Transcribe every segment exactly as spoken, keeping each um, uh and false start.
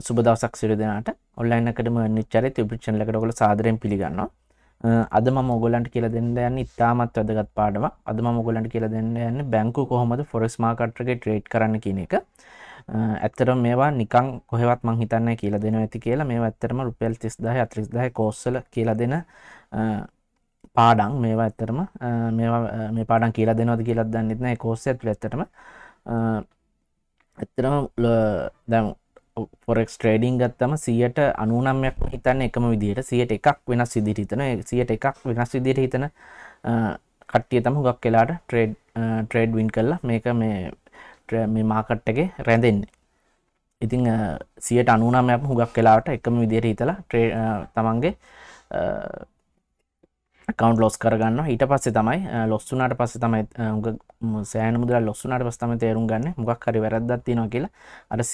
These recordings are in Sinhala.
සුබ දවසක් සියලු දෙනාට. ඔන්ලයින් එකදම නිච්චරේ YouTube channel එකට ඔයගොල්ලෝ සාදරයෙන් පිළිගන්නවා. අද මම ඔයගොල්ලන්ට කියලා දෙන්න යන්නේ ඉතාමත් වැදගත් පාඩමක්. අද මම ඔයගොල්ලන්ට කියලා දෙන්න යන්නේ බැංකුව කොහොමද forex market එකේ trade කරන්න කියන එක. ඇත්තටම මේවා නිකන් කොහෙවත් මං හිතන්නේ කියලා දෙනවා ඇති කියලා. මේවා ඇත්තටම රුපියල් තිස් දහය හතළිස් දහය course වල කියලා දෙන පාඩම්. මේවා ඇත්තටම මේවා මේ පාඩම් කියලා දෙනවද කියලාත් දන්නෙත් නැහැ. course එකත් ඇත්තටම ඇත්තටම දැන් forex trading ගත්තම සියයට අනූනම්යක්ම හිතන්නේ එකම විදිහට සියයට එකක් වෙනස් විදිහට හිතන සියයට එකක් වෙනස් විදිහට හිතන කට්ටිය තමයි හුඟක් වෙලාට trade trade win කරලා මේක මේ මේ market එකේ රැඳෙන්නේ. ඉතින් සියයට අනූනම්යක්ම හුඟක් වෙලාට එකම විදිහට හිතලා තමන්ගේ account loss කරගන්නවා. ඊට පස්සේ තමයි loss වුණාට පස්සේ තමයි උඟ සෑහෙන මුදලක් loss වුණාට පස්සේ තමයි තේරුම් ගන්න මොකක් හරි වැරද්දක් තියෙනවා කියලා අර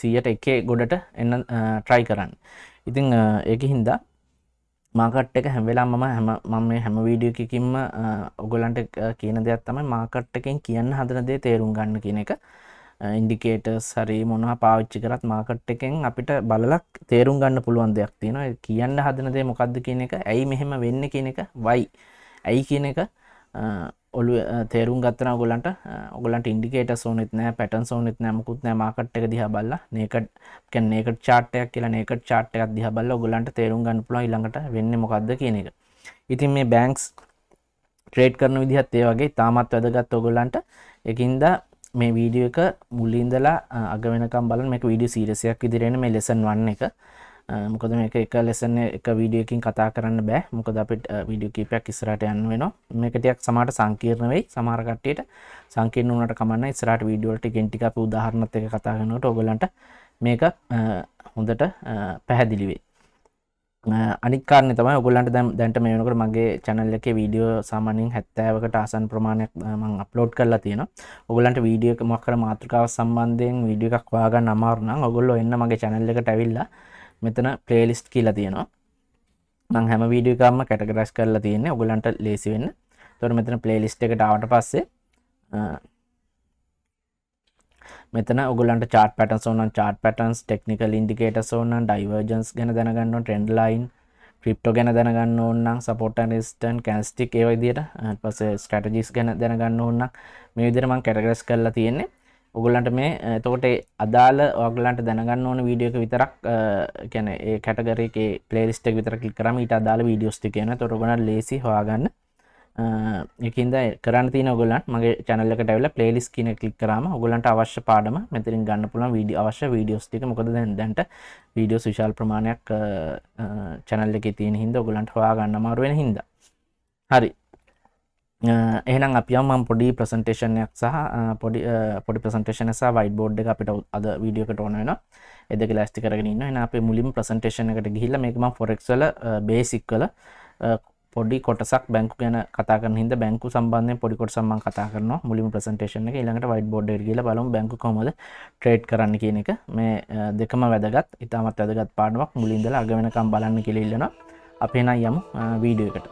සීයට එකේ ගොඩට එන්න try කරන්න. ඉතින් ඒකින්ද market එක හැම වෙලාවම මම මම මේ හැම වීඩියෝ එකකින්ම ඔයගලන්ට කියන දේක් තමයි market එකෙන් කියන්න හදන දේ තේරුම් ගන්න කියන එක. ඉන්ඩිකේටර්ස් හරි මොනවා පාවිච්චි කරත් මාකට් එකෙන් අපිට බලලා තේරුම් ගන්න පුළුවන් දෙයක් තියෙනවා. ඒ කියන්න හදන දේ මොකද්ද කියන එක, ඇයි මෙහෙම වෙන්නේ කියන එක, why ඇයි කියන එක ඔළුව තේරුම් ගත්තා නම් ඔයගලන්ට ඔයගලන්ට ඉන්ඩිකේටර්ස් ඕනෙත් නැහැ, පැටර්න්ස් ඕනෙත් නැහැ, මොකුත් නැහැ. මාකට් එක දිහා බලලා නේකඩ් කියන්නේ නේකඩ් chart එකක් කියලා නේකඩ් chart එකක් දිහා බලලා ඔයගලන්ට තේරුම් ගන්න පුළුවන් ඊළඟට වෙන්නේ මොකද්ද කියන එක. ඉතින් මේ banks trade කරන විදිහත් ඒ වගේ තාමත් වැදගත් ඔයගලන්ට. ඒකින්ද මේ වීඩියෝ එක මුලින් ඉඳලා අග වෙනකම් බලන්න. මේක වීඩියෝ සීරීස් එකක් විදිහට එන්නේ මේ ලෙසන් එක එක. මොකද මේක එක ලෙසන් එක වීඩියෝ එකකින් කතා කරන්න බෑ. මොකද අපිට වීඩියෝ කීපයක් ඉස්සරහට යන්න වෙනවා. මේක ටිකක් සමහරට සංකීර්ණ වෙයි. සමහර කට්ටියට සංකීර්ණ වුණාට කමක් නැහැ. ඉස්සරහට වීඩියෝ වල ටිකෙන් ටික අපි උදාහරණත් එක කතා කරනකොට ඔයගලන්ට මේක හොඳට පැහැදිලි වෙයි. අනිත් කාරණේ තමයි ඔයගොල්ලන්ට දැන් දැන්ට මේ වෙනකොට මගේ channel එකේ වීඩියෝ සාමාන්‍යයෙන් හැත්තෑවකට ආසන්න ප්‍රමාණයක් මම අප්ලෝඩ් කරලා තියෙනවා. ඔයගොල්ලන්ට වීඩියෝ එක මොකක් කර මාතෘකාව සම්බන්ධයෙන් වීඩියෝ එකක් හොයාගන්න අමාරු නම් ඔයගොල්ලෝ එන්න මගේ channel එකට ඇවිල්ලා මෙතන playlist කියලා තියෙනවා. මම හැම වීඩියෝ එකක්ම categorize කරලා තියෙන්නේ ඔයගොල්ලන්ට ලේසි වෙන්න. ඒතකොට මෙතන playlist එකට ආවට පස්සේ මෙතන ඔයගොල්ලන්ට chart patterns ඕන නම් chart patterns, technical indicators ඕන නම් divergence ගැන දැනගන්න ඕන, trend line, crypto ගැන දැනගන්න ඕන නම් support and resistance, candlestick ඒ වගේ විදියට, ඊට පස්සේ strategies ගැන දැනගන්න ඕන නම් මේ විදියට මම categorize කරලා තියෙන්නේ. ඔයගොල්ලන්ට මේ එතකොට අදාළ ඔයගොල්ලන්ට දැනගන්න ඕන වීඩියෝ එක විතරක් කියන්නේ ඒ category එකේ playlist එක විතර click කරාම ඊට අදාළ videos ටික එනවා. ඒතකොට ඔයගොල්ලන්ට ලේසි හොයාගන්න. ඒකින්ද කරන්න තියෙන ඔයගොල්ලන්ට මගේ channel එකට ඇවිල්ලා playlist කියන එක click කරාම ඔයගොල්ලන්ට අවශ්‍ය පාඩම මෙතනින් ගන්න පුළුවන් වීඩියෝ අවශ්‍ය videos ටික. මොකද දැන් දැන්ට videos විශාල ප්‍රමාණයක් channel එකේ තියෙන හින්දා ඔයගොල්ලන්ට හොයාගන්න අමාරු වෙන හින්දා. හරි. එහෙනම් අපි යමු මම පොඩි presentation එකක් සහ පොඩි පොඩි presentation එක සහ whiteboard එක අපිට අද video එකට ඕන වෙනවා. ඒ දෙක ලෑස්ති කරගෙන ඉන්නවා. එහෙනම් අපි මුලින්ම presentation එකට ගිහිල්ලා මේක මම forex වල basic වල පොඩි කොටසක් බැංකු ගැන කතා කරන හින්දා බැංකු සම්බන්ධයෙන් පොඩි කොටසක් මම කතා කරනවා මුලින්ම ප්‍රසන්ටේෂන් එකේ. ඊළඟට white board එකට ගිහලා බලමු බැංකු කොහොමද ට්‍රේඩ් කරන්න කියන එක. මේ දෙකම වැදගත්, ඉතාමත් වැදගත් පාඩමක්. මුලින් ඉඳලා අග වෙනකම් බලන්න කියලා ඉල්ලනවා. අපි එහෙනම් යමු වීඩියෝ එකට.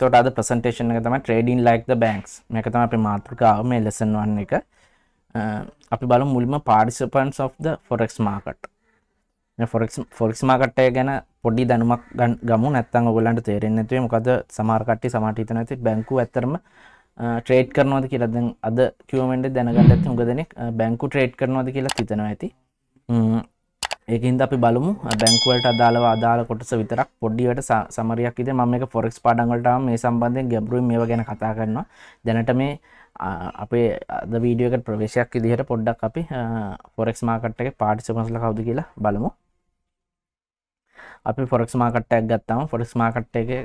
තොට අද ප්‍රසන්ටේෂන් එක තමයි trading like the banks. මේක තමයි අපේ මාතෘකාව මේ lesson එක. අපි බලමු මුලින්ම participants of the forex market. මේ forex forex market එක ගැන පොඩි දැනුමක් ගමු. නැත්නම් ඔයගොල්ලන්ට තේරෙන්නේ නැතුවේ මොකද සමහර කට්ටිය සමහරට හිතනවා ඉතින් බැංකුව ඇත්තටම trade කරනවද කියලා. දැන් අද Q and A දැනගන්න ඇත්ත උඟ දෙනෙක් බැංකු trade කරනවද කියලා හිතනවා ඇති. ඒකින්ද අපි බලමු බැංකු වලට අදාළව අදාළ කොටස විතරක් පොඩ්ඩියට සමරියක් විදිහට මම මේක forex පාඩම් වලට ආවම මේ සම්බන්ධයෙන් ගැඹුරින් මේවා ගැන කතා කරනවා. දැනට මේ අපේ අද වීඩියෝ එකට ප්‍රවේශයක් විදිහට පොඩ්ඩක් අපි forex market එකේ participants ලා කවුද කියලා බලමු. අපි forex market එකක් ගත්තාම forex market එකේ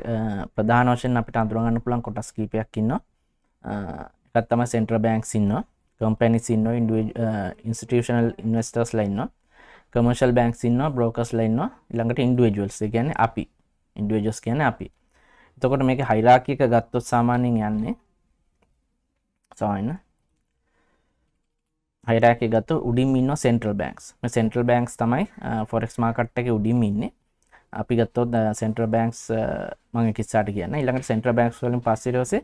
ප්‍රධාන වශයෙන් අපිට අඳුර ගන්න පුළුවන් කොටස් කීපයක් ඉන්නවා. එකක් තමයි central banks ඉන්නවා, companies ඉන්නවා, institutional investors ලා ඉන්නවා, commercial banks ඉන්නවා, brokers ලා ඉන්නවා, ඊළඟට individuals ඒ කියන්නේ අපි. individuals කියන්නේ අපි. එතකොට මේකේ hierarchy එක ගත්තොත් සාමාන්‍යයෙන් යන්නේ සාමාන්‍ය හයරාක ගත්ත උඩින් ඉන්න සෙන්ට්‍රල් බැංක්ස් මේ සෙන්ට්‍රල් බැංක්ස් තමයි ෆොරෙක්ස් මාකට් එකේ උඩින් ඉන්නේ. අපි ගත්තොත් සෙන්ට්‍රල් බැංක්ස් මම කිස්සාට කියන්න ඊළඟට සෙන්ට්‍රල් බැංක්ස් වලින් පස්සේ ඊටවසේ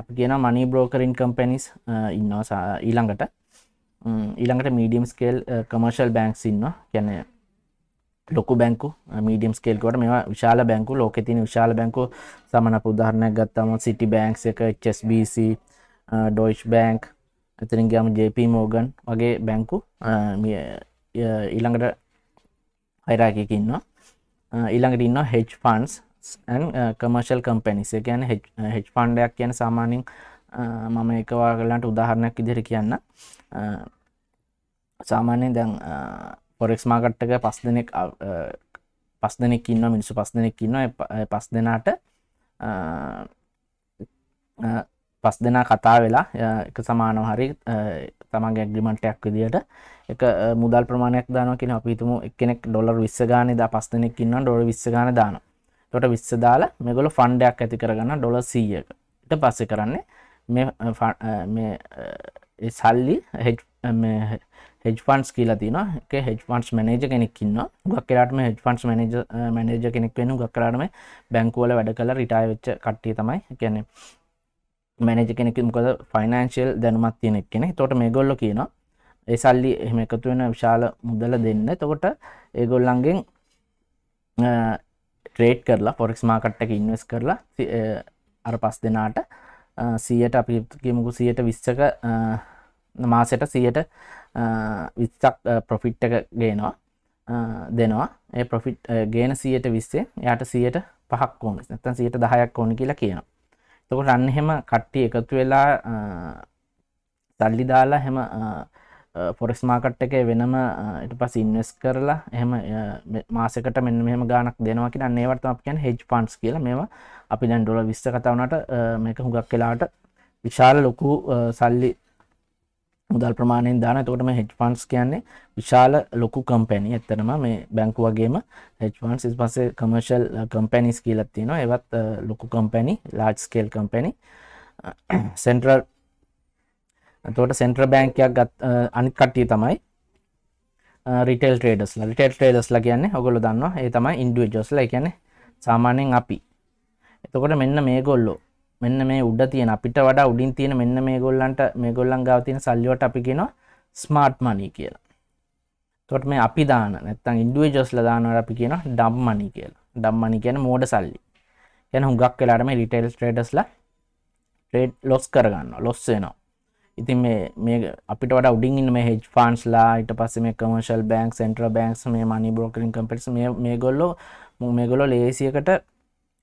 අපි කියනවා මනි බ්‍රෝකරින් කම්පැනිස් ඉන්නවා ඊළඟට ඊළඟට මීඩියම් ස්කේල් කමර්ෂල් බැංක්ස් ඉන්නවා. කියන්නේ ලොකු බැංකු මීඩියම් ස්කේල් වලට මේවා විශාල බැංකු ලෝකේ තියෙන විශාල බැංකු සමාන අප උදාහරණයක් ගත්තාම සිටි බැංක්ස් එක H S B C Deutsche bank එතනින් ගියාම ජේ පී මෝගන් වගේ බැංකු ඊළඟට හයරාකි එක ඉන්නවා. ඊළඟට ඉන්නවා hedge funds and uh, commercial companies. ඒ කියන්නේ hedge fund එකක් කියන්නේ සාමාන්‍යයෙන් මම එක ඔයාලට උදාහරණයක් විදිහට කියන්න. සාමාන්‍යයෙන් දැන් forex market එක පස් දෙනෙක් පස් දෙනෙක් ඉන්නවා මිනිස්සු පස් දෙනෙක් ඉන්නවා. ඒ පස් දෙනාට පස් දෙනා කතා වෙලා එක සමානව හරි තමන්ගේ ඇග්‍රීමන්ට් එකක් විදියට එක මුදල් ප්‍රමාණයක් දානවා කියන අපි හිතමු එක්කෙනෙක් ඩොලර් විස්ස ගානේ දා පස් දෙනෙක් ඉන්නවා ඩොලර් විස්ස ගානේ දානවා. එතකොට විස්ස දාලා මේගොල්ලෝ ෆන්ඩ් එකක් ඇති කරගන්න ඩොලර් සීයක. ඊට පස්සේ කරන්නේ මේ මේ ඒ සල්ලි මේ hedge funds කියලා තියෙනවා. ඒකේ hedge funds manager කෙනෙක් ඉන්නවා. හුඟක් වෙලාවට මේ hedge funds manager manager කෙනෙක් වෙන හුඟක් වෙලාවට මේ බැංකුවල වැඩ කරලා රිටයර් වෙච්ච කට්ටිය තමයි. ඒ කියන්නේ මැනේජර් කෙනෙක් මොකද ෆයිනෑන්ෂියල් දැනුමක් තියෙන කෙනෙක්. එතකොට මේගොල්ලෝ කියනවා ඒ සල්ලි එහෙම එකතු වෙන විශාල මුදල දෙන්න. එතකොට ඒගොල්ලන්ගෙන් ට්‍රේඩ් කරලා forex market එකේ ඉන්වෙස්ට් කරලා අර පස් දෙනාට සීයට අපි කියමුකෝ සීයට විස්සක මාසෙට සීයට විස්සක් profit එක ගේනවා දෙනවා. ඒ profit ගේන සීයට විස්සෙන් එයාට සීයට පහක් ඕනේ නැත්නම් සීයට දහයක් ඕනේ කියලා කියනවා. එතකොට අන්න එහෙම කට්ටිය එකතු වෙලා සල්ලි දාලා එහෙම ෆොරෙක්ස් මාකට් එකේ වෙනම ඊට පස්සේ ඉන්වෙස්ට් කරලා එහෙම මාසෙකට මෙන්න මෙහෙම ගාණක් දෙනවා කියලා. අන්න ඒවට තමයි අපි කියන්නේ හෙජ් ෆන්ඩ්ස් කියලා. මේවා අපි දැන් ඩොලර් විස්ස කතා වුණාට මේක හුඟක් වෙලාවට විශාල ලොකු සල්ලි මුදල් ප්‍රමාණයෙන් දාන. එතකොට මේ හෙජ් ෆන්ඩ්ස් කියන්නේ විශාල ලොකු කම්පැනි. ඇත්තටම මේ බැංකු වගේම හෙජ් ෆන්ඩ්ස් ඊට පස්සේ කමර්ෂල් කම්පැනිස් කියලා තියෙනවා. ඒවත් ලොකු company, large scale company. Central එතකොට සෙන්ට්‍රල් බැංකයක් ගත් අනිත් කට්ටිය තමයි රිටේල් ට්‍රේඩර්ස්ලා. රිටේල් ට්‍රේඩර්ස්ලා කියන්නේ ඔයගොල්ලෝ දන්නවා. ඒ තමයි ඉන්ඩිවිජුවල්ස්ලා. ඒ කියන්නේ සාමාන්‍යයෙන් අපි. එතකොට මෙන්න මේගොල්ලෝ මෙන්න මේ උඩ තියෙන අපිට වඩා උඩින් තියෙන මෙන්න මේගොල්ලන්ට මේගොල්ලන් ගාව තියෙන සල්ලි වලට අපි කියනවා ස්මාර්ට් මනි කියලා. එතකොට මේ අපි දාන නැත්නම් ඉන්ඩිවිජුවල්ස්ලා දානවට අපි කියනවා ඩම් මනි කියලා. ඩම් මනි කියන්නේ මෝඩ සල්ලි. يعني හුඟක් වෙලාට මේ රිටේල් ට්‍රේඩර්ස්ලා ට්‍රේඩ් ලොස් කරගන්නවා. ලොස් වෙනවා. ඉතින් මේ මේ අපිට වඩා උඩින් ඉන්න මේ හෙජ් ෆන්ඩ්ස්ලා ඊට පස්සේ මේ කමර්ෂල් බැංක්ස්, සෙන්ට්‍රල් බැංක්ස්, මේ මනි බ්‍රෝකරින් කම්පැනිස් මේ මේගොල්ලෝ මේගොල්ලෝ ලේසියකට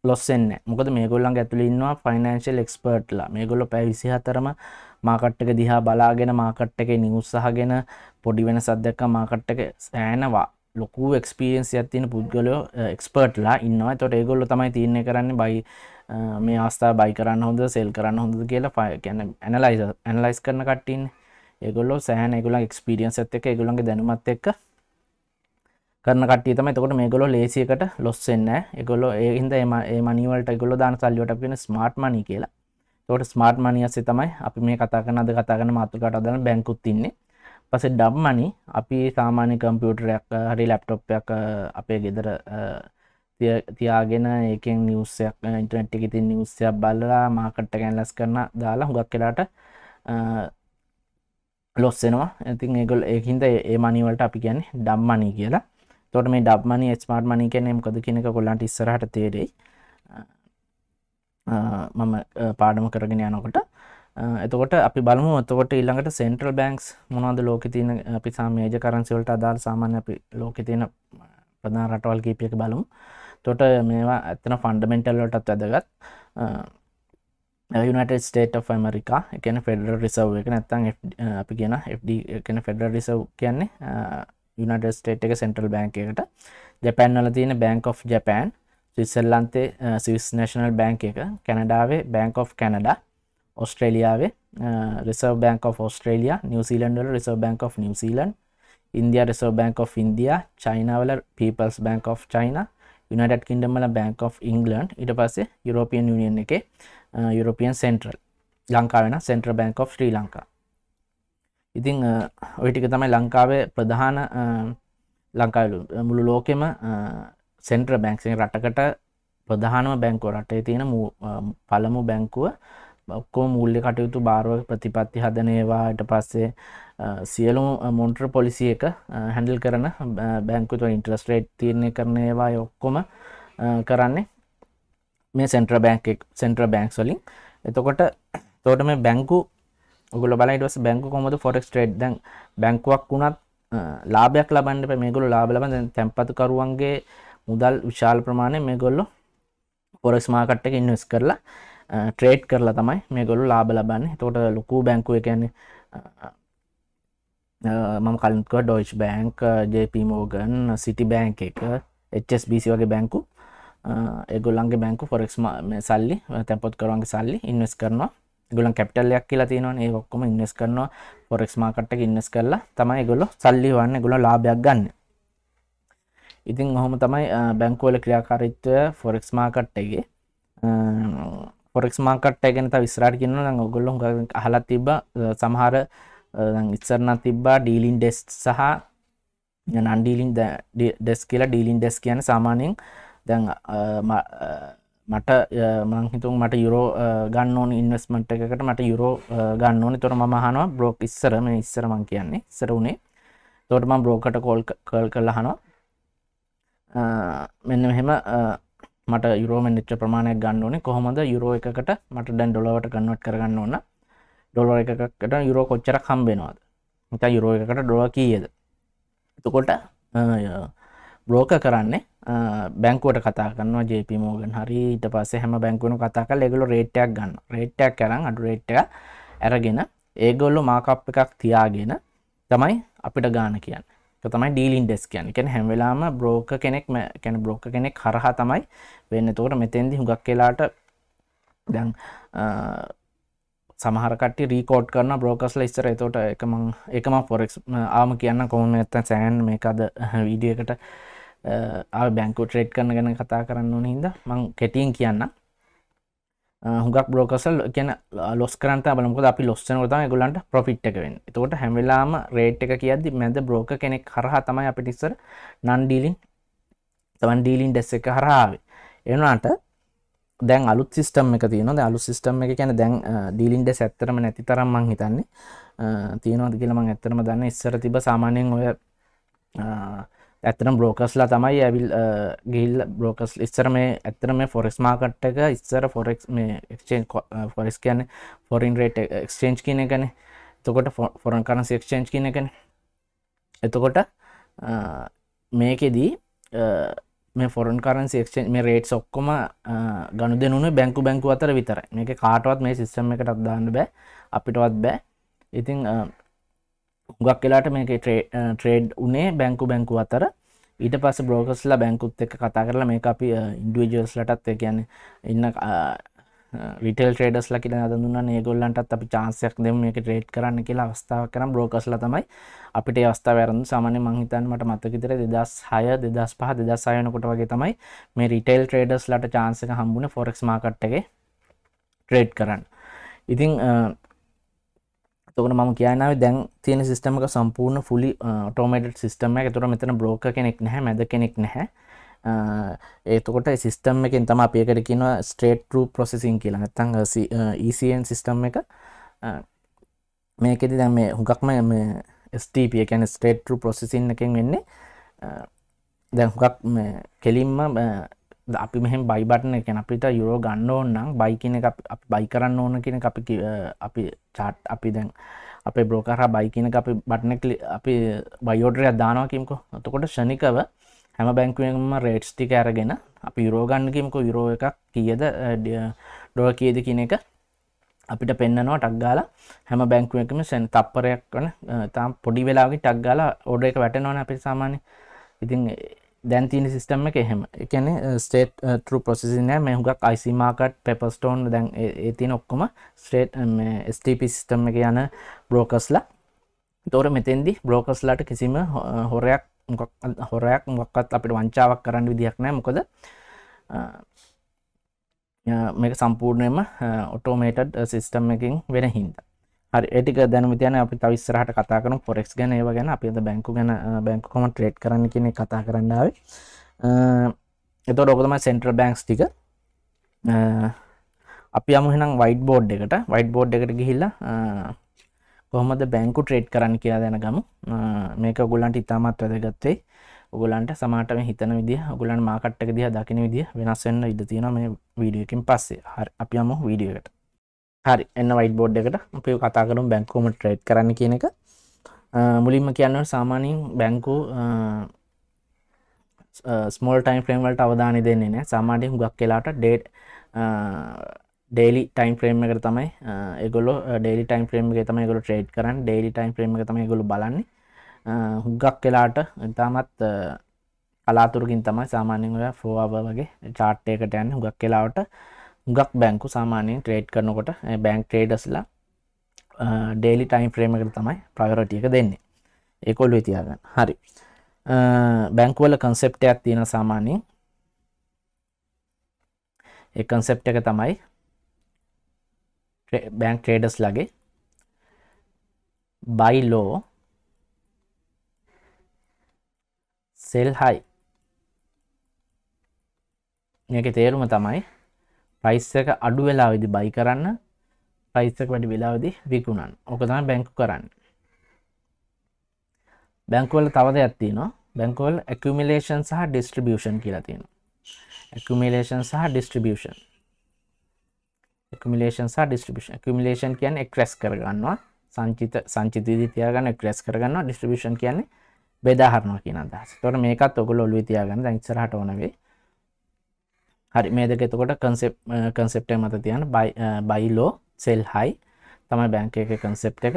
ලොස් වෙන්නේ. මොකද මේගොල්ලන්ගේ ඇතුළේ ඉන්නවා ෆයිනෑන්ෂල් එක්ස්පර්ට්ලා. මේගොල්ලෝ පැය විසිහතරම මාකට් එක දිහා බලාගෙන මාකට් එකේ නිවුස් අහගෙන පොඩි වෙනසක් දැක්කම මාකට් එක සෑනවා. ලොකු එක්ස්පීරියන්ස් එකක් තියෙන පුද්ගලයෝ එක්ස්පර්ට්ලා ඉන්නවා. ඒතකොට ඒගොල්ලෝ තමයි තීරණය කරන්නේ බයි මේ අවස්ථාව බයි කරන්න හොඳද සෙල් කරන්න හොඳද කියලා. කියන්නේ ඇනලයිස් ඇනලයිස් කරන කට්ටිය ඉන්නේ. ඒගොල්ලෝ සෑහන ඒගොල්ලන්ගේ එක්ස්පීරියන්ස් එකත් එක්ක ඒගොල්ලන්ගේ දැනුමත් එක්ක කරන කට්ටිය තමයි. එතකොට මේගොල්ලෝ ලේසි එකට ලොස් වෙන්නේ නැහැ. ඒගොල්ලෝ ඒ හින්දා මේ මනි වලට ඒගොල්ලෝ දාන සල්ලි වලට අපි කියන ස්මාර්ට් මනි කියලා. එතකොට ස්මාර්ට් මනි ඇස්සේ තමයි අපි මේ කතා කරන අද කතා කරන මාතෘකාට අදාළ බැංකුත් ඉන්නේ. ඊපස්සේ ඩම් මනි අපි සාමාන්‍ය කම්පියුටරයක් හරි ලැප්ටොප් එකක් අපේ ගෙදර තියාගෙන ඒකෙන් නිවුස් එකක් ඉන්ටර්නෙට් එකේ තියෙන නිවුස් එකක් බලලා මාකට් එක ඇනලයිස් කරන දාලා හුඟක් වෙලාට ලොස් වෙනවා. ඉතින් ඒගොල්ලෝ ඒ හින්දා මේ මනි වලට අපි කියන්නේ ඩම් මනි කියලා. එතකොට මේ ඩබ් මනි ස්මාර්ට් මනි කියන්නේ මොකද කියන එක ඔයගොල්ලන්ට ඉස්සරහට තේරෙයි. මම පාඩම කරගෙන යනකොට එතකොට අපි බලමු. එතකොට ඊළඟට සෙන්ට්‍රල් බැංක්ස් මොනවද ලෝකේ තියෙන අපි සාමේජ කරන්සි වලට අදාළ සාමාන්‍ය අපි ලෝකේ තියෙන ප්‍රධාන රටවල් කීපයක බලමු. එතකොට මේවා ඇත්තන ෆන්ඩමෙන්ටල් වලටත් වැදගත්. United States of America ඒ කියන්නේ Federal Reserve එක නැත්නම් අපි කියන එෆ් ඩී ඒ කියන්නේ Federal Reserve කියන්නේ United States එක සෙන්ට්‍රල් බැංක් එකට. ජපාන් වල තියෙන Bank of Japan, ස්විට්සර්ලන්තේ Swiss National Bank එක, කැනඩාවේ Bank of Canada, ඕස්ට්‍රේලියාවේ Reserve Bank of Australia, New Zealand වල Reserve Bank of New Zealand, India Reserve Bank of India, China වල People's Bank of China, United Kingdom වල Bank of England, ඊට පස්සේ European Union එකේ European Central, ලංකාවේ නම් Central Bank of Sri Lanka. ඉතින් ඔය ටික තමයි ලංකාවේ ප්‍රධාන ලංකාවේ මුළු ලෝකෙම සෙන්ට්‍රල් බැංක්ස් එක රටකට ප්‍රධානම බැංකුව රටේ තියෙන පළමු බැංකුව ඔක්කොම මූල්‍ය කටයුතු බාරව ප්‍රතිපත්ති හදන ඒවා ඊට පස්සේ සියලුම මොනිටර් පොලිසි එක හැන්ඩල් කරන බැංකුව තුන ඉන්ටරෙස්ට් රේට් තීරණය කරන ඒවා ඔක්කොම කරන්නේ මේ සෙන්ට්‍රල් බැංක් එක සෙන්ට්‍රල් බැංක්ස් වලින්. එතකොට එතකොට මේ බැංකු ඔගොල්ලෝ බලලා ඊට පස්සේ බැංකුව කොහොමද ෆොරෙක්ස් ට්‍රේඩ් දැන් බැංකුවක් වුණත් ලාභයක් ලබන්න එපා මේගොල්ලෝ ලාභ ලබන දැන් තැන්පතු කරුවන්ගේ මුදල් විශාල ප්‍රමාණය මේගොල්ලෝ ෆොරෙක්ස් මාකට් එකේ ඉන්වෙස්ට් කරලා ට්‍රේඩ් කරලා තමයි මේගොල්ලෝ ලාභ ලබන්නේ. එතකොට ලොකු බැංකුව කියන්නේ මම කලින් කිව්වා Deutsche bank, J P Morgan, Citi bank එක, එච් එස් බී සී වගේ බැංකු ඒගොල්ලන්ගේ බැංකු ෆොරෙක්ස් මේ සල්ලි තැන්පතු කරුවන්ගේ සල්ලි ඉන්වෙස්ට් කරනවා. ඒගොල්ලන් කැපිටල් එකක් කියලා තියෙනවනේ ඒක ඔක්කොම ඉන්වෙස්ට් කරනවා ෆොරෙක්ස් මාකට් එකේ ඉන්වෙස්ට් කරලා තමයි ඒගොල්ලෝ සල්ලි හොයන්නේ ඒගොල්ලෝ ලාභයක් ගන්න. ඉතින් ඔහොම තමයි බැංකුවල ක්‍රියාකාරීත්වය ෆොරෙක්ස් මාකට් එකේ. ෆොරෙක්ස් මාකට් එක ගැන තව ඉස්සරහට කියනවා නම් ඔයගොල්ලෝ හුඟක් අහලා තිබ්බා සමහර දැන් ඉස්සරහා තිබ්බා ඩීලින් ඩෙස්ක් සහ නන් ඩීලින් ඩෙස්ක් කියලා. ඩීලින් ඩෙස්ක් කියන්නේ සාමාන්‍යයෙන් දැන් මට මං හිතුව මට යුරෝ ගන්න ඕන ඉන්වෙස්ට්මන්ට් එකකට මට යුරෝ ගන්න ඕනේ. ඒතකොට මම අහනවා බ්‍රෝක් ඉස්සර මේ ඉස්සර මං කියන්නේ ඉස්සර උනේ. ඒතකොට මම බ්‍රෝකර්ට කෝල් කල් කරලා අහනවා මෙන්න මෙහෙම මට යුරෝ මෙන්ච්ච ප්‍රමාණයක් ගන්න ඕනේ කොහොමද යුරෝ එකකට මට දැන් ඩොලරවට කන්වර්ට් කරගන්න ඕන. ඩොලර් එකකට යුරෝ කොච්චරක් හම්බ වෙනවද? නැත්නම් යුරෝ එකකට ඩොලර් කීයද? එතකොට බ්‍රෝකර් කරන්නේ බැංකුවට කතා කරනවා ජේ පී Morgan හරි ඊට පස්සේ හැම බැංකුවෙම කතා කරලා ඒගොල්ලෝ රේට් එකක් ගන්නවා. රේට් එකක් කරන් අඩු රේට් එකක් අරගෙන ඒගොල්ලෝ මාකප් එකක් තියාගෙන තමයි අපිට ගාන කියන්නේ. ඒක තමයි ඩීලින් ඩෙස්ක් කියන්නේ. කියන්නේ හැම වෙලාවම බ්‍රෝකර් කෙනෙක් කියන්නේ බ්‍රෝකර් කෙනෙක් හරහා තමයි වෙන්නේ. ඒතකොට මෙතෙන්දී හුඟක් වෙලාට දැන් සමහර කට්ටිය රෙකෝඩ් කරන බ්‍රෝකර්ස්ලා ඉස්සර. ඒතකොට ඒක මම ඒක මම ෆොරෙක්ස් ආවම කියන්න කොහොමද නැත්තම් සෑන් මේක අද වීඩියෝ එකට ආ බැංකුව ට්‍රේඩ් කරන ගැන කතා කරන්න ඕන හින්දා මම කෙටියෙන් කියන්නම්. හුඟක් බ්‍රෝකර්ස්ලා කියන ලොස් කරන්න තමයි බලමු. මොකද අපි ලොස් වෙනකොට තමයි ඒගොල්ලන්ට ප්‍රොෆිට් එක වෙන්නේ. ඒතකොට හැම වෙලාවම රේට් එක කියද්දි මැද බ්‍රෝකර් කෙනෙක් හරහා තමයි අපිට ඉස්සර නන් ඩීලින් තවන් ඩීලින් ඩෙස් එක හරහා ආවේ. ඒ වුණාට දැන් අලුත් සිස්ටම් එක තියෙනවා. දැන් අලුත් සිස්ටම් එක කියන්නේ දැන් ඩීලින් ඩෙස් ඇත්තටම නැති තරම් මං හිතන්නේ තියෙනවද කියලා මං ඇත්තටම දන්නේ. ඉස්සර තිබ්බ සාමාන්‍යයෙන් ඔය ඇත්තටම බ්‍රෝකර්ස්ලා තමයි ඇවිල් ගිහිල්ලා බ්‍රෝකර්ස් ඉස්සර මේ ඇත්තටම මේ ෆොරෙක්ස් මාකට් එක ඉස්සර ෆොරෙක්ස් මේ එක්ස්චේන්ජ් ෆොරෙක්ස් කියන්නේ ෆොරින් රේට් එක්ස්චේන්ජ් කියන එකනේ. එතකොට ෆොරන් කරන්සි එක්ස්චේන්ජ් කියන එකනේ. එතකොට මේකෙදී මේ ෆොරන් කරන්සි එක්ස්චේන්ජ් මේ රේට්ස් ඔක්කොම ගනුදෙනුනේ බැංකු බැංකු අතර විතරයි. මේක කාටවත් මේ සිස්ටම් එකටත් දාන්න බෑ අපිටවත් බෑ. ඉතින් හුඟක් වෙලාට මේක ට්‍රේඩ් උනේ බැංකු බැංකු අතර. ඊට පස්සේ බ්‍රෝකර්ස්ලා බැංකුත් එක්ක කතා කරලා මේක අපි ඉන්ඩිවිජුවල්ස්ලටත් ඒ කියන්නේ ඉන්න රිටේල් ට්‍රේඩර්ස්ලා කියලා හඳුන්වන්නේ ඒගොල්ලන්ටත් අපි chance එකක් දෙමු මේක ට්‍රේඩ් කරන්න කියලා අවස්ථාවක් කරන් බ්‍රෝකර්ස්ලා තමයි අපිට ඒ අවස්ථාව ආරම්භ. සාමාන්‍යයෙන් මම හිතන්නේ මට මතක විදිහට දෙදහස් හය දෙදහස් පහ දෙදහස් හය වෙනකොට වගේ තමයි මේ රිටේල් ට්‍රේඩර්ස්ලාට chance එක හම්බුනේ ෆොරෙක්ස් මාකට් එකේ ට්‍රේඩ් කරන්න. ඉතින් එතකොට මම කියන්නේ දැන් තියෙන සිස්ටම් එක සම්පූර්ණ fully automated system එකක්. ඒතකොට මෙතන බ්‍රෝකර් කෙනෙක් නැහැ, මැද කෙනෙක් නැහැ. ඒතකොට සිස්ටම් එකෙන් තමයි අපි ඒකට කියනවා ස්ට්‍රේට් ත්‍රූ ප්‍රොසෙසින් කියලා. නැත්තම් ඊ සී එන් සිස්ටම් එක මේකෙදි දැන් මේ හුඟක්ම මේ එස් ටී පී කියන්නේ ස්ට්‍රේට් ත්‍රූ ප්‍රොසෙසින් එකෙන් වෙන්නේ දැන් හුඟක් මේ කෙලින්ම අපි මෙහෙම buy button එක කියන්නේ අපිට යුරෝ ගන්න ඕන නම් buy කියන එක අපි buy කරන්න ඕන කියන එක අපි අපි chart අපි දැන් අපේ broker හා buy කියන එක අපි button එක අපි buy order එකක් දානවා කියමුකෝ. එතකොට ෂණිකව හැම බැංකුවෙන්ම රේට්ස් ටික අරගෙන අපි යුරෝ ගන්න කියමුකෝ. යුරෝ එකක් කීයද ඩොලර් කීයද කියන එක අපිට පෙන්නනවා ටක් ගාලා. හැම බැංකුවකම සෙන් තප්පරයක් වන තාම පොඩි වෙලාවකින් ටක් ගාලා ඕඩර් එක වැටෙනවනේ අපිට සාමාන්‍යයෙන්. ඉතින් දැන් තියෙන සිස්ටම් එක එහෙම. ඒ කියන්නේ ස්ටේට් ත්‍රූ ප්‍රොසෙසින් නෑ. මේ හුඟක් අයිසී මාකට්, පෙපර්ස්ටෝන් දැන් ඒ තියෙන ඔක්කොම ස්ටේට් මේ එස් ටී පී සිස්ටම් එක යන බ්‍රෝකර්ස්ලා. ඒතොර මෙතෙන්දී බ්‍රෝකර්ස්ලාට කිසිම හොරයක් මොකක් හොරයක් මොකක්වත් අපිට වංචාවක් කරන්න විදිහක් නැහැ. මොකද මේක සම්පූර්ණයෙන්ම ඔටෝමේටඩ් සිස්ටම් එකකින් වෙන හින්දා. hari etik dan mutian apa tahu istirahat kata karena forex gan ya bagian apa itu banku gan banku kamu trade karena kini kata karena itu dokter mas central bank stiker අපි යමු එහෙනම් white board එකට white board එකට ගිහිල්ලා කොහොමද බැංකු ට්‍රේඩ් කරන්න කියලා දැනගමු. මේක ඔයගොල්ලන්ට ඉතාමත් වැදගත් වෙයි. ඔයගොල්ලන්ට සමහරට මේ හිතන විදිය ඔයගොල්ලන් මාකට් එක දිහා දකින විදිය වෙනස් වෙන්න ඉඩ තියෙනවා මේ වීඩියෝ එකෙන් පස්සේ. හරි අපි යමු වීඩියෝ එකට. හරි එන්න white board එකට අපි කතා කරමු බැංකු කොහොමද ට්‍රේඩ් කරන්න කියන එක. මුලින්ම කියනවා සාමාන්‍යයෙන් බැංකු small time frame වලට අවධානය දෙන්නේ නැහැ. සාමාන්‍යයෙන් හුඟක් වෙලාවට date daily time frame එකට තමයි ඒගොල්ලෝ daily time frame එකේ තමයි ඒගොල්ලෝ trade කරන්නේ daily time frame එක තමයි ඒගොල්ලෝ බලන්නේ හුඟක් වෙලාට තාමත් කලාතුරකින් තමයි සාමාන්‍යයෙන් ඔය four hour වගේ chart එකකට යන්නේ හුඟක් වෙලාවට හුඟක් බැංකු සාමාන්‍යයෙන් trade කරනකොට bank tradersලා daily time frame එකට තමයි priority එක දෙන්නේ ඒකොල්ලෝ තියාගන්න. හරි bank වල concept එකක් තියෙනවා සාමාන්‍යයෙන් ඒ concept එක තමයි bank traders lage buy low sell high මේකේ තේරුම තමයි price එක අඩු වෙලාවෙදී buy කරන්න price එක වැඩි වෙලාවෙදී විකුණන්න. ඕක තමයි බැංකු කරන්නේ. බැංකු වල තව දෙයක් තියෙනවා. බැංකු වල accumulation සහ distribution කියලා තියෙනවා. accumulation සහ distribution accumulation සහ distribution accumulation කියන්නේ ක්‍රැෂ් කරගන්නවා සංචිත සංචිතීදී තියාගන්න ක්‍රැෂ් කරගන්නවා distribution කියන්නේ බෙදා හරිනවා කියන අදහස. ඒතකොට මේකත් ඔයගොල්ලෝ ඔළුවේ තියාගන්න දැන් ඉස්සරහට ඕන වෙයි. හරි මේ දෙක එතකොට concept concept එක මත තියාගන්න buy buy low sell high තමයි bank එකේ concept එක.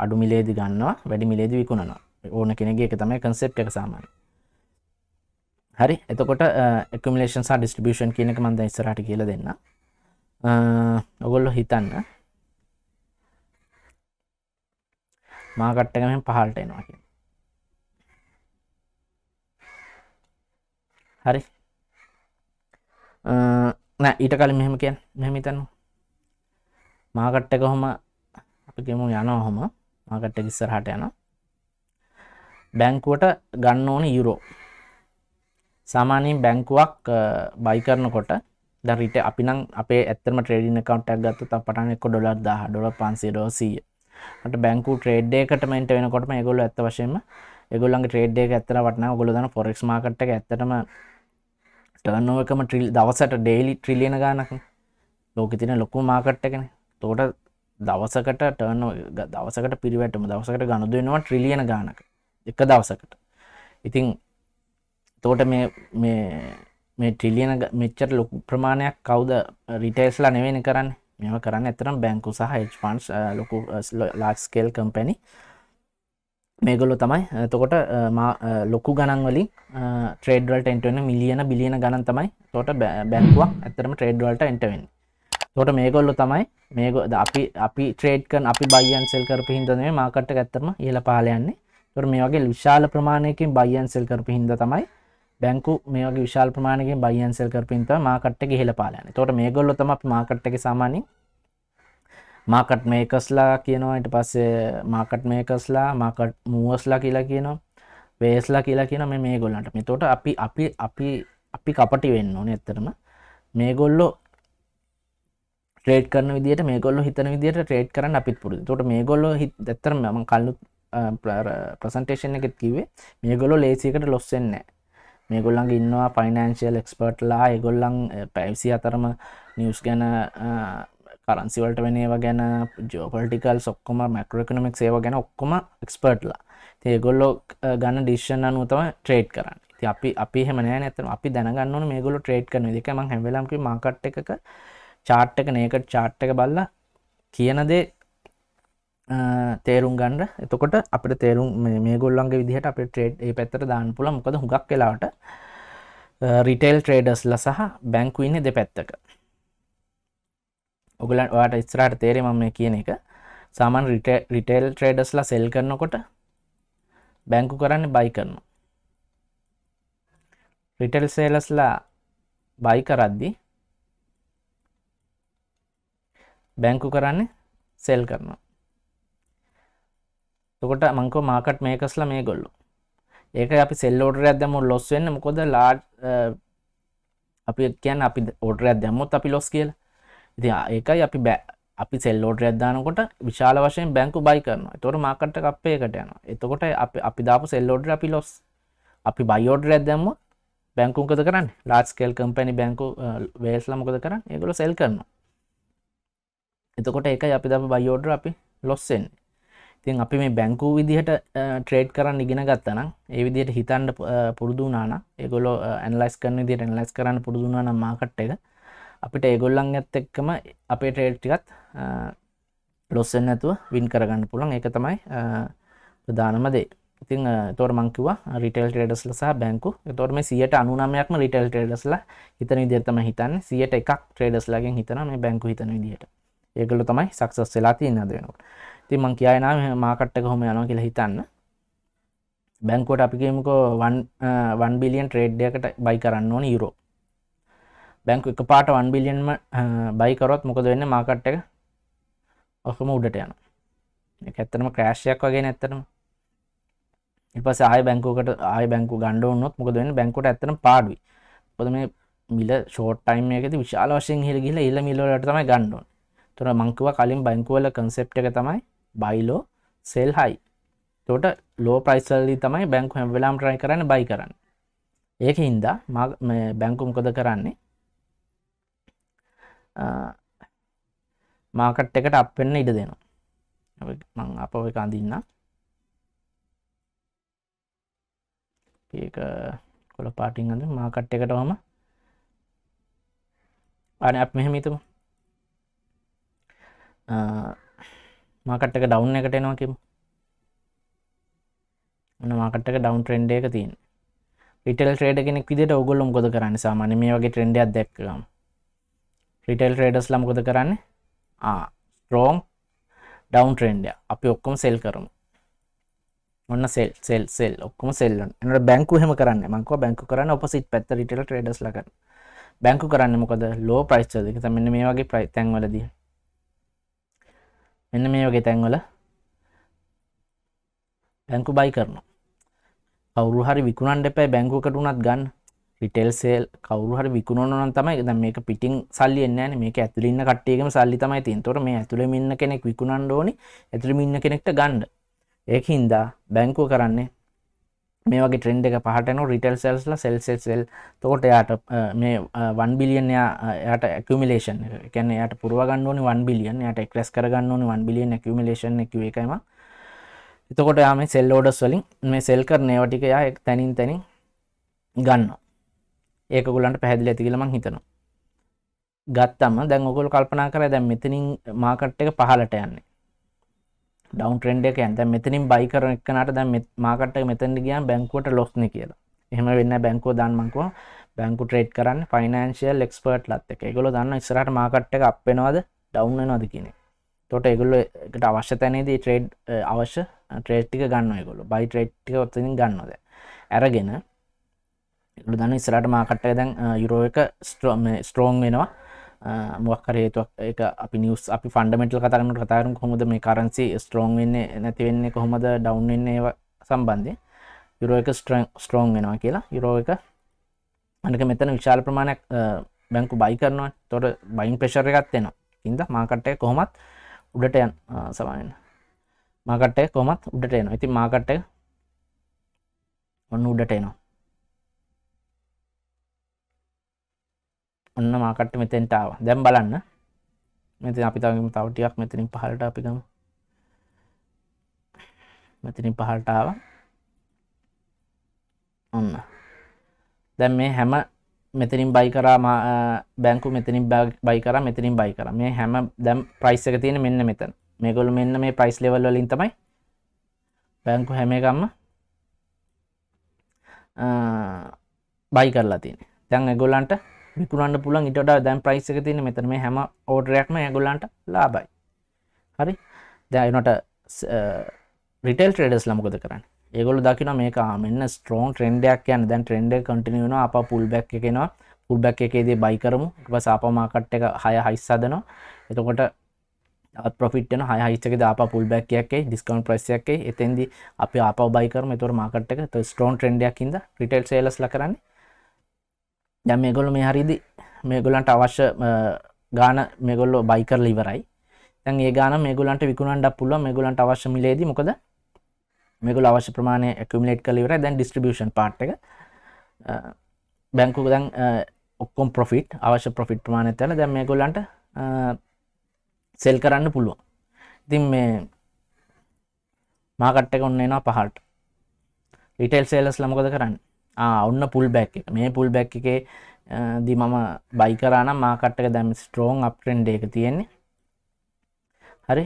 අඩු මිලේදී ගන්නවා වැඩි මිලේදී විකුණනවා. ඕන කෙනෙක්ගේ ඒක තමයි concept එක සාමාන්‍යයෙන්. හරි එතකොට accumulation සහ distribution කියන එක මම දැන් ඉස්සරහට කියලා දෙන්නම්. ඔගොල්ලෝ හිතන්න මාකට් එක මෙහෙම පහළට එනවා කියන. හරි නෑ ඊට කලින් මෙහෙම කියන්නේ මෙහෙම හිතන්න මාකට් එක කොහොම අපි කියමු යනවා කොහොම මාකට් එක ඉස්සරහට යනවා බැංකුවට ගන්න ඕනේ යුරෝ. සාමාන්‍යයෙන් බැංකුවක් buy කරනකොට දැන් රිට අපි නම් අපේ ඇත්තම ට්‍රේඩින් account එකක් ගත්තොත් අපට එක ඩොලර් දහ ඩොලර් පන්සිය ඩොලර් සීය. අපිට බැංකු ට්‍රේඩ් එකකටම එන්ට වෙනකොටම ඒගොල්ලෝ ඇත්ත වශයෙන්ම ඒගොල්ලන්ගේ ට්‍රේඩ් එක ඇත්තට වටනවා. ඔයගොල්ලෝ දන්න forex market එක ඇත්තටම turnover එකම දවසට daily trillion ගාණක් නේ. ලෝකේ තියෙන ලොකුම market එකනේ. ඒකට දවසකට turnover දවසකට පිරිවැටම දවසකට ගණන් දෙනවා trillion ගාණක් එක දවසකට. ඉතින් ඒකට මේ මේ මේ ට්‍රිලියන මෙච්චර ලොකු ප්‍රමාණයක් කවුද රිටේල්ස්ලා නෙවෙයිනේ කරන්නේ. මේව කරන්නේ ඇත්තටම බැංකු සහ hedge funds ලොකු large scale company මේගොල්ලෝ තමයි. එතකොට ලොකු ගණන් වලින් trade වලට enter වෙන මිලියන බිලියන ගණන් තමයි. එතකොට බැංකුවක් ඇත්තටම trade වලට enter වෙන්නේ. එතකොට මේගොල්ලෝ තමයි මේ අපි අපි trade කරන අපි buy and sell කරපු හින්දා නෙවෙයි market එක ඇත්තටම ඉහළ පහළ යන්නේ. එතකොට මේ වගේ විශාල ප්‍රමාණයකින් buy and sell කරපු හින්දා තමයි බැංකු මේ වගේ විශාල ප්‍රමාණයකින් buy and sell කරපින් තමයි මාකට් එක ඉහළ පාලා යන්නේ. ඒතකොට මේගොල්ලෝ තමයි අපි මාකට් එකේ සාමාන්‍යයෙන් මාකට් මේකර්ස්ලා කියනවා. ඊට පස්සේ මාකට් මේකර්ස්ලා මාකට් මූවර්ස්ලා කියලා කියනවා. වේස්ලා කියලා කියනවා මේ මේගොල්ලන්ට. ඒතකොට අපි අපි අපි අපි කපටි වෙන්න ඕනේ ඇත්තටම. මේගොල්ලෝ ට්‍රේඩ් කරන විදිහට මේගොල්ලෝ හිතන විදිහට ට්‍රේඩ් කරන්න අපිත් පුරුදු. ඒතකොට මේගොල්ලෝ ඇත්තටම මම කලින් ප්‍රසන්ටේෂන් එකෙත් කිව්වේ මේගොල්ලෝ ලේසියකට ලොස් වෙන්නේ නැහැ. මේගොල්ලන්ගේ ඉන්නවා ෆයිනෑන්ෂියල් එක්ස්පර්ට්ලා. ඒගොල්ලන් පැවිසි අතරම නිවුස් ගැන කරන්සි වලට වෙන ඒවා ගැන ජියෝපොලිටිකල්ස් ඔක්කොම මැක්‍රෝ ඉකොනොමික්ස් ඒවා ගැන ඔක්කොම එක්ස්පර්ට්ලා. ඉතින් ඒගොල්ලෝ ගන්න ඩිසිෂන් අනුව තමයි ට්‍රේඩ් කරන්නේ. ඉතින් අපි අපි එහෙම නෑ නේද? අපි දැනගන්න ඕනේ මේගොල්ලෝ ට්‍රේඩ් කරන විදිහ. ඒක මම හැම වෙලාවෙම කිව්ව මාකට් එකක chart එක naked chart එක බලලා කියන දේ තේරුම් ගන්න. එතකොට අපිට තේරුම් මේගොල්ලන්ගේ විදිහට අපේ ට්‍රේඩ් ඒ පැත්තට දාන්න පුළුවන්. මොකද හුඟක් වෙලාවට රිටේල් ට්‍රේඩර්ස්ලා සහ බැංකු ඉන්නේ දෙපැත්තක. ඔයගොල්ලන් ඔයාට ඉස්සරහට තේරෙයි මම මේ කියන එක. සාමාන්‍ය රිටේල් ට්‍රේඩර්ස්ලා sell කරනකොට බැංකු කරන්නේ buy කරනවා. රිටේල් සෙලර්ස්ලා buy කරද්දී බැංකු කරන්නේ sell කරනවා. එතකොට මං කිව්වා මාකට් මේකර්ස්ලා මේගොල්ලෝ. ඒකයි අපි sell order එකක් දැම්මොත් loss වෙන්නේ. මොකද large අපි කියන්නේ අපි order එකක් දැම්මොත් අපි loss කියලා. ඉතින් ඒකයි අපි අපි sell order එකක් දානකොට විශාල වශයෙන් බැංකු buy කරනවා. එතකොට මාකට් එක අපේ එකට යනවා. එතකොට අපි අපි දාපු sell order අපි loss. අපි buy order එකක් දැම්මොත් බැංකුව මොකද කරන්නේ? large scale company බැංකුව වේස්ලා මොකද කරන්නේ? ඒගොල්ලෝ sell කරනවා. එතකොට ඒකයි අපි දාපු buy order අපි loss වෙන්නේ. ඉතින් අපි මේ බැංකුව විදිහට ට්‍රේඩ් කරන්න ඉගෙන ගත්තා නම්, ඒ විදිහට හිතන්න පුරුදු වුණා නම්, ඒගොල්ලෝ ඇනලයිස් කරන විදිහට ඇනලයිස් කරන්න පුරුදු වුණා නම් මාකට් එක අපිට ඒගොල්ලන්ගත් එක්කම අපේ ට්‍රේඩ් ටිකත් loss වෙන්නේ නැතුව win කරගන්න පුළුවන්. ඒක තමයි ප්‍රධානම දේ. ඉතින් ඒතකොට මම කිව්වා retail tradersලා සහ බැංකු. ඒතකොට මේ සියයට අනූනමයක්ම retail tradersලා හිතන විදිහට තමයි හිතන්නේ. සියයට එකක් tradersලාගෙන් හිතනවා මේ බැංකු හිතන විදිහට. ඒගොල්ලෝ තමයි success වෙලා තියෙන්නේ අද වෙනකොට. ඉතින් මම කියයි නා මාකට් එක කොහොම යනවා කියලා හිතන්න. බැංකුවට අපි කියමුකෝ one billion trade එකකට buy කරන්න ඕනේ euro. බැංකුව එකපාරට one billion ම buy කරොත් මොකද වෙන්නේ? මාකට් එක ඔක්කොම උඩට යනවා. මේක ඇත්තටම ක්‍රෑෂ් එකක් වගේ නේ ඇත්තටම. ඊට පස්සේ ආයෙ බැංකුවකට ආයෙ බැංකුව ගන්න ඕනොත් මොකද වෙන්නේ? බැංකුවට ඇත්තටම පාඩුයි. මොකද මේ මිල ෂෝට් ටයිම් එකකදී විශාල වශයෙන් ඉහළ ගිහලා ඊළ මිල වලට තමයි ගන්න ඕනේ. ඒතර මං කිව්වා කලින් බැංකුව වල concept එක තමයි buy low sell high. ඒතකොට low price වලදී තමයි බැංකුව හැම වෙලාවෙම try කරන්නේ buy කරන්න. ඒකින්ද මේ බැංකුව මොකද කරන්නේ? මාකට් එකට අප් වෙන්න ඉඩ දෙනවා. මම අපව එක අඳින්න. ඒක කොළ පාටින් අඳින්න මාකට් එකටම. අනේ අපි මෙහෙම හිතමු. මාකට් එක ඩවුන් එකට එනවා කියමු. මොන මාකට් එක ඩවුන් ට්‍රෙන්ඩ් එකක තියෙන්නේ. රිටේල් ට්‍රේඩර් කෙනෙක් විදිහට ඕගොල්ලෝ මොකද කරන්නේ? සාමාන්‍ය මේ වගේ ට්‍රෙන්ඩ් එකක් දැක්කම retail traders ලා මොකද කරන්නේ? ආ strong down trend එක. අපි ඔක්කොම sell කරමු. ඔන්න sell sell sell ඔක්කොම sell වෙනවා. එනකොට බැංකුව එහෙම කරන්නේ. මම කිව්වා බැංකුව කරන්නේ opposite පැත්ත retail traders ලා කරනවා. බැංකුව කරන්නේ මොකද? low price වලදී. ඒක තමයි මෙන්න මේ වගේ price තැන් වලදී. මෙන්න මේ වගේ තැන් වල බැංකුව buy කරනවා. කවුරු හරි විකුණන්න එපා බැංකුවකට උනත් ගන්න. රිටේල් සේල් කවුරු හරි විකුණනවා නම් තමයි දැන් මේක පිටින් සල්ලි එන්නේ නැහනේ. මේක ඇතුළේ ඉන්න කට්ටියගෙම සල්ලි තමයි තියෙන්නේ. ඒතකොට මේ ඇතුළේම ඉන්න කෙනෙක් විකුණන්න ඕනි. ඇතුළේම ඉන්න කෙනෙක්ට ගන්න. ඒකින්ද බැංකුව කරන්නේ මේ වගේ ට්‍රෙන්ඩ් එක පහට යනවා රිටේල් සේල්ස්ලා සෙල් සෙල් සෙල්. ඒතකොට එයාට මේ one billion එයාට accumulation එක. ඒ කියන්නේ එයාට පුරව ගන්න ඕනි one billion. එයාට express කර ගන්න ඕනි one billion accumulation එක කිව්ව එකයි මම. එතකොට එයා මේ sell orders වලින් මේ sell කරන ඒවා ටික එයා තනින් තනින් ගන්නවා. ඒක ඔයගොල්ලන්ට පැහැදිලි ඇති කියලා මම හිතනවා. ගත්තම දැන් ඔයගොල්ලෝ කල්පනා කරා දැන් මෙතනින් මාකට් එක පහළට යන්නේ. ඩවුන් ට්‍රෙන්ඩ් එක යන. දැන් මෙතනින් buy කරන එකනට දැන් මාකට් එක මෙතනට ගියාම බැංකුවට loss නේ කියලා. එහෙම වෙන්නේ නැහැ බැංකුව දාන්න මං කිව්වා බැංකු trade කරන්න financial expert ලත් එක. ඒගොල්ලෝ දන්නවා ඉස්සරහට මාකට් එක up වෙනවද down වෙනවද කියන එක. ඒතකොට ඒගොල්ලෝ ඒකට අවශ්‍ය තැනේදී trade අවශ්‍ය trade ටික ගන්නවා ඒගොල්ලෝ. buy trade ටික ඔතනින් ගන්නවා දැන්. අරගෙන ඒගොල්ලෝ දන්න ඉස්සරහට මාකට් එක දැන් යුරෝ එක ස්ට්‍රෝං වෙනවා. මොකක් හරි හේතුවක් ඒක අපි නිවුස් අපි ෆන්ඩමෙන්ටල් කතා කරනකොට කතා කරමු කොහොමද මේ කරන්සි ස්ට්‍රෝං වෙන්නේ නැති වෙන්නේ කොහොමද ඩවුන් වෙන්නේ ඒවා සම්බන්ධයෙන්. යුරෝ එක ස්ට්‍රෝං වෙනවා කියලා. යුරෝ එක අනික මෙතන විශාල ප්‍රමාණයක් බැංකු බයි කරනවානේ. ඒතකොට බයින් ප්‍රෙෂර් එකක් එනවා. ඉතින්ද මාකට් එක කොහොමත් උඩට යන සමාවෙන්න. මාකට් එක කොහොමත් උඩට එනවා. ඉතින් මාකට් එක ඔන්න උඩට එනවා. ඔන්න මාකට් මෙතෙන්ට ආවා. දැන් බලන්න. මෙතන අපි තව තව ටිකක් මෙතනින් පහළට අපි ගමු. මෙතනින් පහළට ආවා. ඔන්න. දැන් මේ හැම මෙතනින් buy කරා බැංකුව මෙතනින් buy කරා මෙතනින් buy කරා. මේ හැම දැන් price එක තියෙන්නේ මෙන්න මෙතන. මේගොල්ලෝ මෙන්න මේ price level වලින් තමයි බැංකුව හැම එකක්ම buy කරලා තියෙන්නේ. දැන් ඒගොල්ලන්ට විකුණන්න පුළුවන් ඊට වඩා දැන් ප්‍රයිස් එක තියෙන්නේ මෙතන. මේ හැම ඕඩර් එකක්ම ඒගොල්ලන්ට ලාභයි. හරි. දැන් ඒනට රිටේල් ට්‍රේඩර්ස්ලා මොකද කරන්නේ? ඒගොල්ලෝ දකිනවා මේක ආ මෙන්න ස්ට්‍රෝං ට්‍රෙන්ඩ් එකක් යන. දැන් ට්‍රෙන්ඩ් එක කන්ටිනියු වෙනවා. ආපහු පුල් බෑක් එක එනවා. පුල් බෑක් එකේදී බයි කරමු. ඊට පස්සේ ආපහු මාකට් එක හය හයිස් හදනවා. එතකොට प्रॉफिट ना हाई हाई थे के आप पुल बैक किया के डिस्काउंट प्राइस याके एतेंदी आप आप बाय कर में तोर मार्केट तक तो स्ट्रांग ट्रेंड या किंदा रिटेल सेलर्स लकरानी या मेगोल में हरिदी मेगोलंट अवश्य गाना मेगोल बाय कर लिवराई දැන් මේ ගාන මේගොල්ලන්ට විකුණන්නත් පුළුවන් මේගොල්ලන්ට අවශ්‍ය මිලේදී මොකද මේගොල්ලෝ අවශ්‍ය ප්‍රමාණය ඇකියුමුලේට් කරලා ඉවරයි දැන් ඩිස්ට්‍රිබියුෂන් පාර්ට් එක බැංකුවක දැන් ඔක්කොම ප්‍රොෆිට් අවශ්‍ය ප්‍රොෆිට් ප්‍රමාණය තැන දැන් මේගොල්ලන්ට සෙල් කරන්න පුළුවන් ඉතින් මේ මාකට් එක ඔන්න එනවා පහළට රිටේල් සෙලර්ස්ලා මොකද කරන්නේ ආ ඔන්න පුල් බෑක් එක මේ පුල් බෑක් එකේ දී මම බයි කරා නම් මාකට් එක දැන් ස්ට්‍රොං අප් ට්‍රෙන්ඩ් එක තියෙන්නේ හරි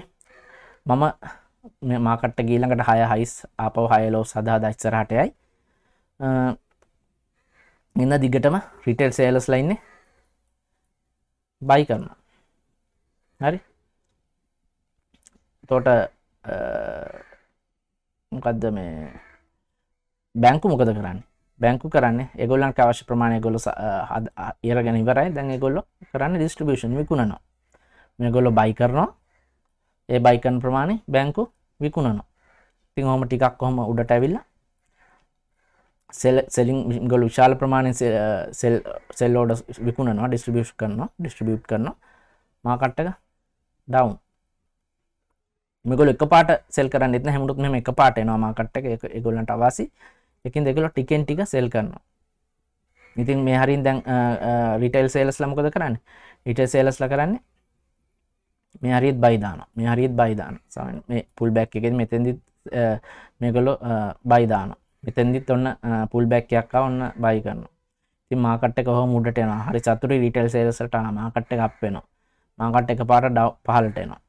මම මේ මාකට් එක ඊළඟට හය හයිස් ආපහු හය ලෝස් හදාදා ඉස්සරහට යයි මෙන්න දිගටම රිටේල් සෙලර්ස් ලා ඉන්නේ බයි කරනවා හරි එතකොට මොකද්ද මේ බැංකු මොකද කරන්නේ බැංකු කරන්නේ ඒගොල්ලන්ට අවශ්‍ය ප්‍රමාණය ඒගොල්ලෝ ඉරගෙන ඉවරයි දැන් ඒගොල්ලෝ කරන්නේ ඩිස්ට්‍රිබියුෂන් විකුණනවා මේගොල්ලෝ බයි කරනවා ඒ බයි කරන ප්‍රමාණය බැංකු විකුණනවා. ඉතින් ඔහොම ටිකක් කොහොම උඩට ඇවිල්ලා සෙල් සෙලින් ගොළු විශාල ප්‍රමාණයෙන් සෙල් සෙල් ඕඩර් විකුණනවා, ඩිස්ට්‍රිබියුට් කරනවා, ඩිස්ට්‍රිබියුට් කරනවා. මාකට් එක ඩවුන්. මේගොල්ලෝ එකපාරට සෙල් කරන්නේත් නැහැ. හැමෝටම මෙහෙම එකපාරට එනවා මාකට් එක. ඒක ඒගොල්ලන්ට අවාසි. ඒකෙන්ද ඒගොල්ලෝ ටිකෙන් ටික සෙල් කරනවා. ඉතින් මේ හරින් දැන් රිටේල් සෙලර්ස්ලා මොකද කරන්නේ? රිටේල් සෙලර්ස්ලා කරන්නේ මේ හරියට බයි දානවා මේ හරියට බයි දානවා සාමාන්‍ය මේ පුල් බෑක් එකේදී මෙතෙන්දිත් මේගොල්ලෝ බයි දානවා මෙතෙන්දිත් ඔන්න පුල් බෑක් එකක් ආව ඔන්න බයි කරනවා ඉතින් මාකට් එක කොහොම උඩට යනවා හරි චතුරේ රිටේල් සෙලර්ස් වලට මාකට් එක අප් වෙනවා මාකට් එක පාට පහළට එනවා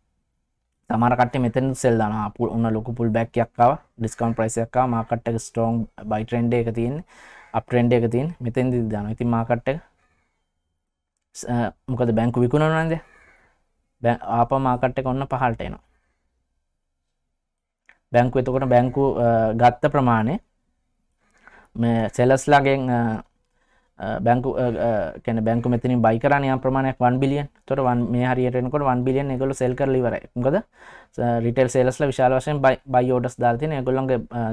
සමහර කට්ටිය මෙතෙන්දිත් සෙල් දානවා ඔන්න ලොකු පුල් බෑක් එකක් ආවා ඩිස්කවුන්ට් ප්‍රයිස් එකක් ආවා මාකට් එක ස්ට්‍රොං බයි ට්‍රෙන්ඩ් එක තියෙන්නේ අප් ට්‍රෙන්ඩ් එක තියෙන්නේ මෙතෙන්දිත් දානවා ඉතින් මාකට් එක මොකද බැංකු විකුණනවා නේද आप मार्केट को पहालटेन बैंक बैंक गत प्रमाण में सेलर्स लागे बैंक क्या बैंक में इतनी बाई कराने प्रमाण वन बिलियन तो वन मे हर इयर वन बिलियन एगोलो सेल कर लीवर है कदा रिटेल सेलर्स विशाल वर्ष बाई बाई ऑर्डर्स डालती है एगोलो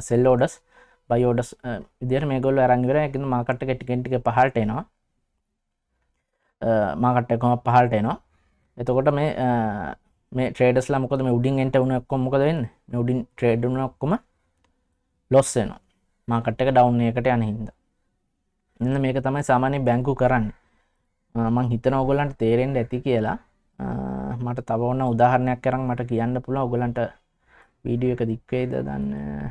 सेल ऑर्डर्स बाई ऑर्डर्स इधर मेगोलो रंग मार्केट के टिकट पहालटेन मार्केट को पहालटेन එතකොට මේ මේ ට්‍රේඩර්ස් ලා මොකද මේ උඩින් එන්ටර් වුණා ඔක්කොම මොකද වෙන්නේ මේ උඩින් ට්‍රේඩ් වුණා ඔක්කොම ලොස් වෙනවා මාකට් එක ඩවුන් එකකට යන හින්දා එන්න මේක තමයි සාමාන්‍ය බැංකු කරන්නේ මම හිතනවා ඔයගොල්ලන්ට තේරෙන්න ඇති කියලා මට තව ඕන උදාහරණයක් අරන් මට කියන්න පුළුවන් ඔයගොල්ලන්ට වීඩියෝ එක දික් වේද දන්නේ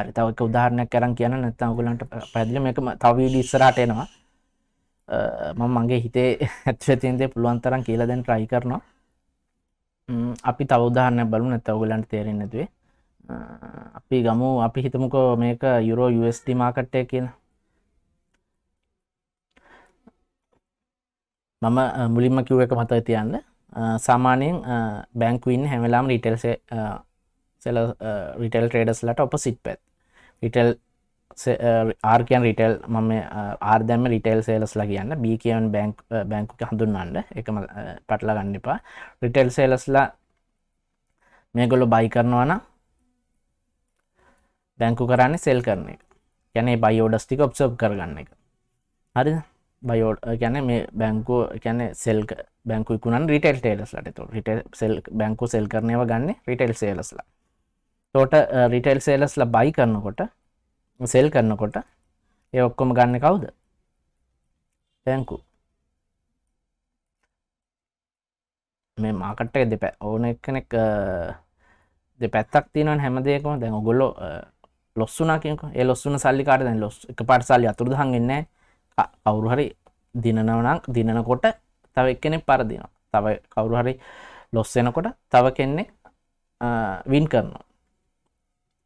හරි තව එක උදාහරණයක් අරන් කියන්න නැත්නම් ඔයගොල්ලන්ට පැහැදිලි මේක තව වීඩියෝ ඉස්සරහට එනවා මම මගේ හිතේ ඇත්තට තියෙන දේ පුළුවන් තරම් කියලා දැන් try කරනවා. අපි තව උදාහරණයක් බලමු නැත්නම් ඔයගලන්ට තේරෙන්නේ නැති වෙයි. අපි ගමු අපි හිතමුකෝ මේක Euro U S D market එක කියලා. මම මුලින්ම කිව්ව එක මතක තියාගන්න. සාමාන්‍යයෙන් බැංකුවේ ඉන්න හැම වෙලාවම retail seller retail traders ලාට opposite path. retail R කියන රිටේල් මම R දැම්ම රිටේල් සෙලර්ස් ලා කියන්න B කියන බැංක් බැංකුවක හඳුන්වන්න ඒකම පැටලලා ගන්න එපා රිටේල් සෙලර්ස් ලා මේගොල්ලෝ බයි කරනවා නම් බැංකුව කරන්නේ සෙල් කරන එක. කියන්නේ මේ බයි ඕඩර්ස් ටික ඔබ්සර්ව් කරගන්න එක. හරිද? බයි ඕඩර් කියන්නේ මේ බැංකුව කියන්නේ සෙල් බැංකුව විකුණන රිටේල් ට්‍රේඩර්ස් ලාට. ඒතකොට රිටේල් සෙල් බැංකුව සෙල් කරන ඒවා ගන්න රිටේල් සෙලර්ස් ලා. ඒතකොට රිටේල් සෙලර්ස් ලා බයි කරනකොට සෙල් කරනකොට ඒ ඔක්කොම ගන්න කවුද? බැංකුව. මේ මාකට් එක දෙපැ ඕන එක්කෙනෙක් දෙපැත්තක් තියෙනවනේ හැම දෙයකම. දැන් ඔයගොල්ලෝ ලොස් වුණා කියනකෝ. ඒ ලොස් වුණ සල්ලි කාටද දැන් ලොස්? එකපාරට සල්ලි අතුරුදහන් වෙන්නේ නැහැ. කවුරු හරි දිනනවා නම් දිනනකොට තව එක්කෙනෙක් පරදිනවා. තව කවුරු හරි ලොස් වෙනකොට තව කෙනෙක් වින් කරනවා.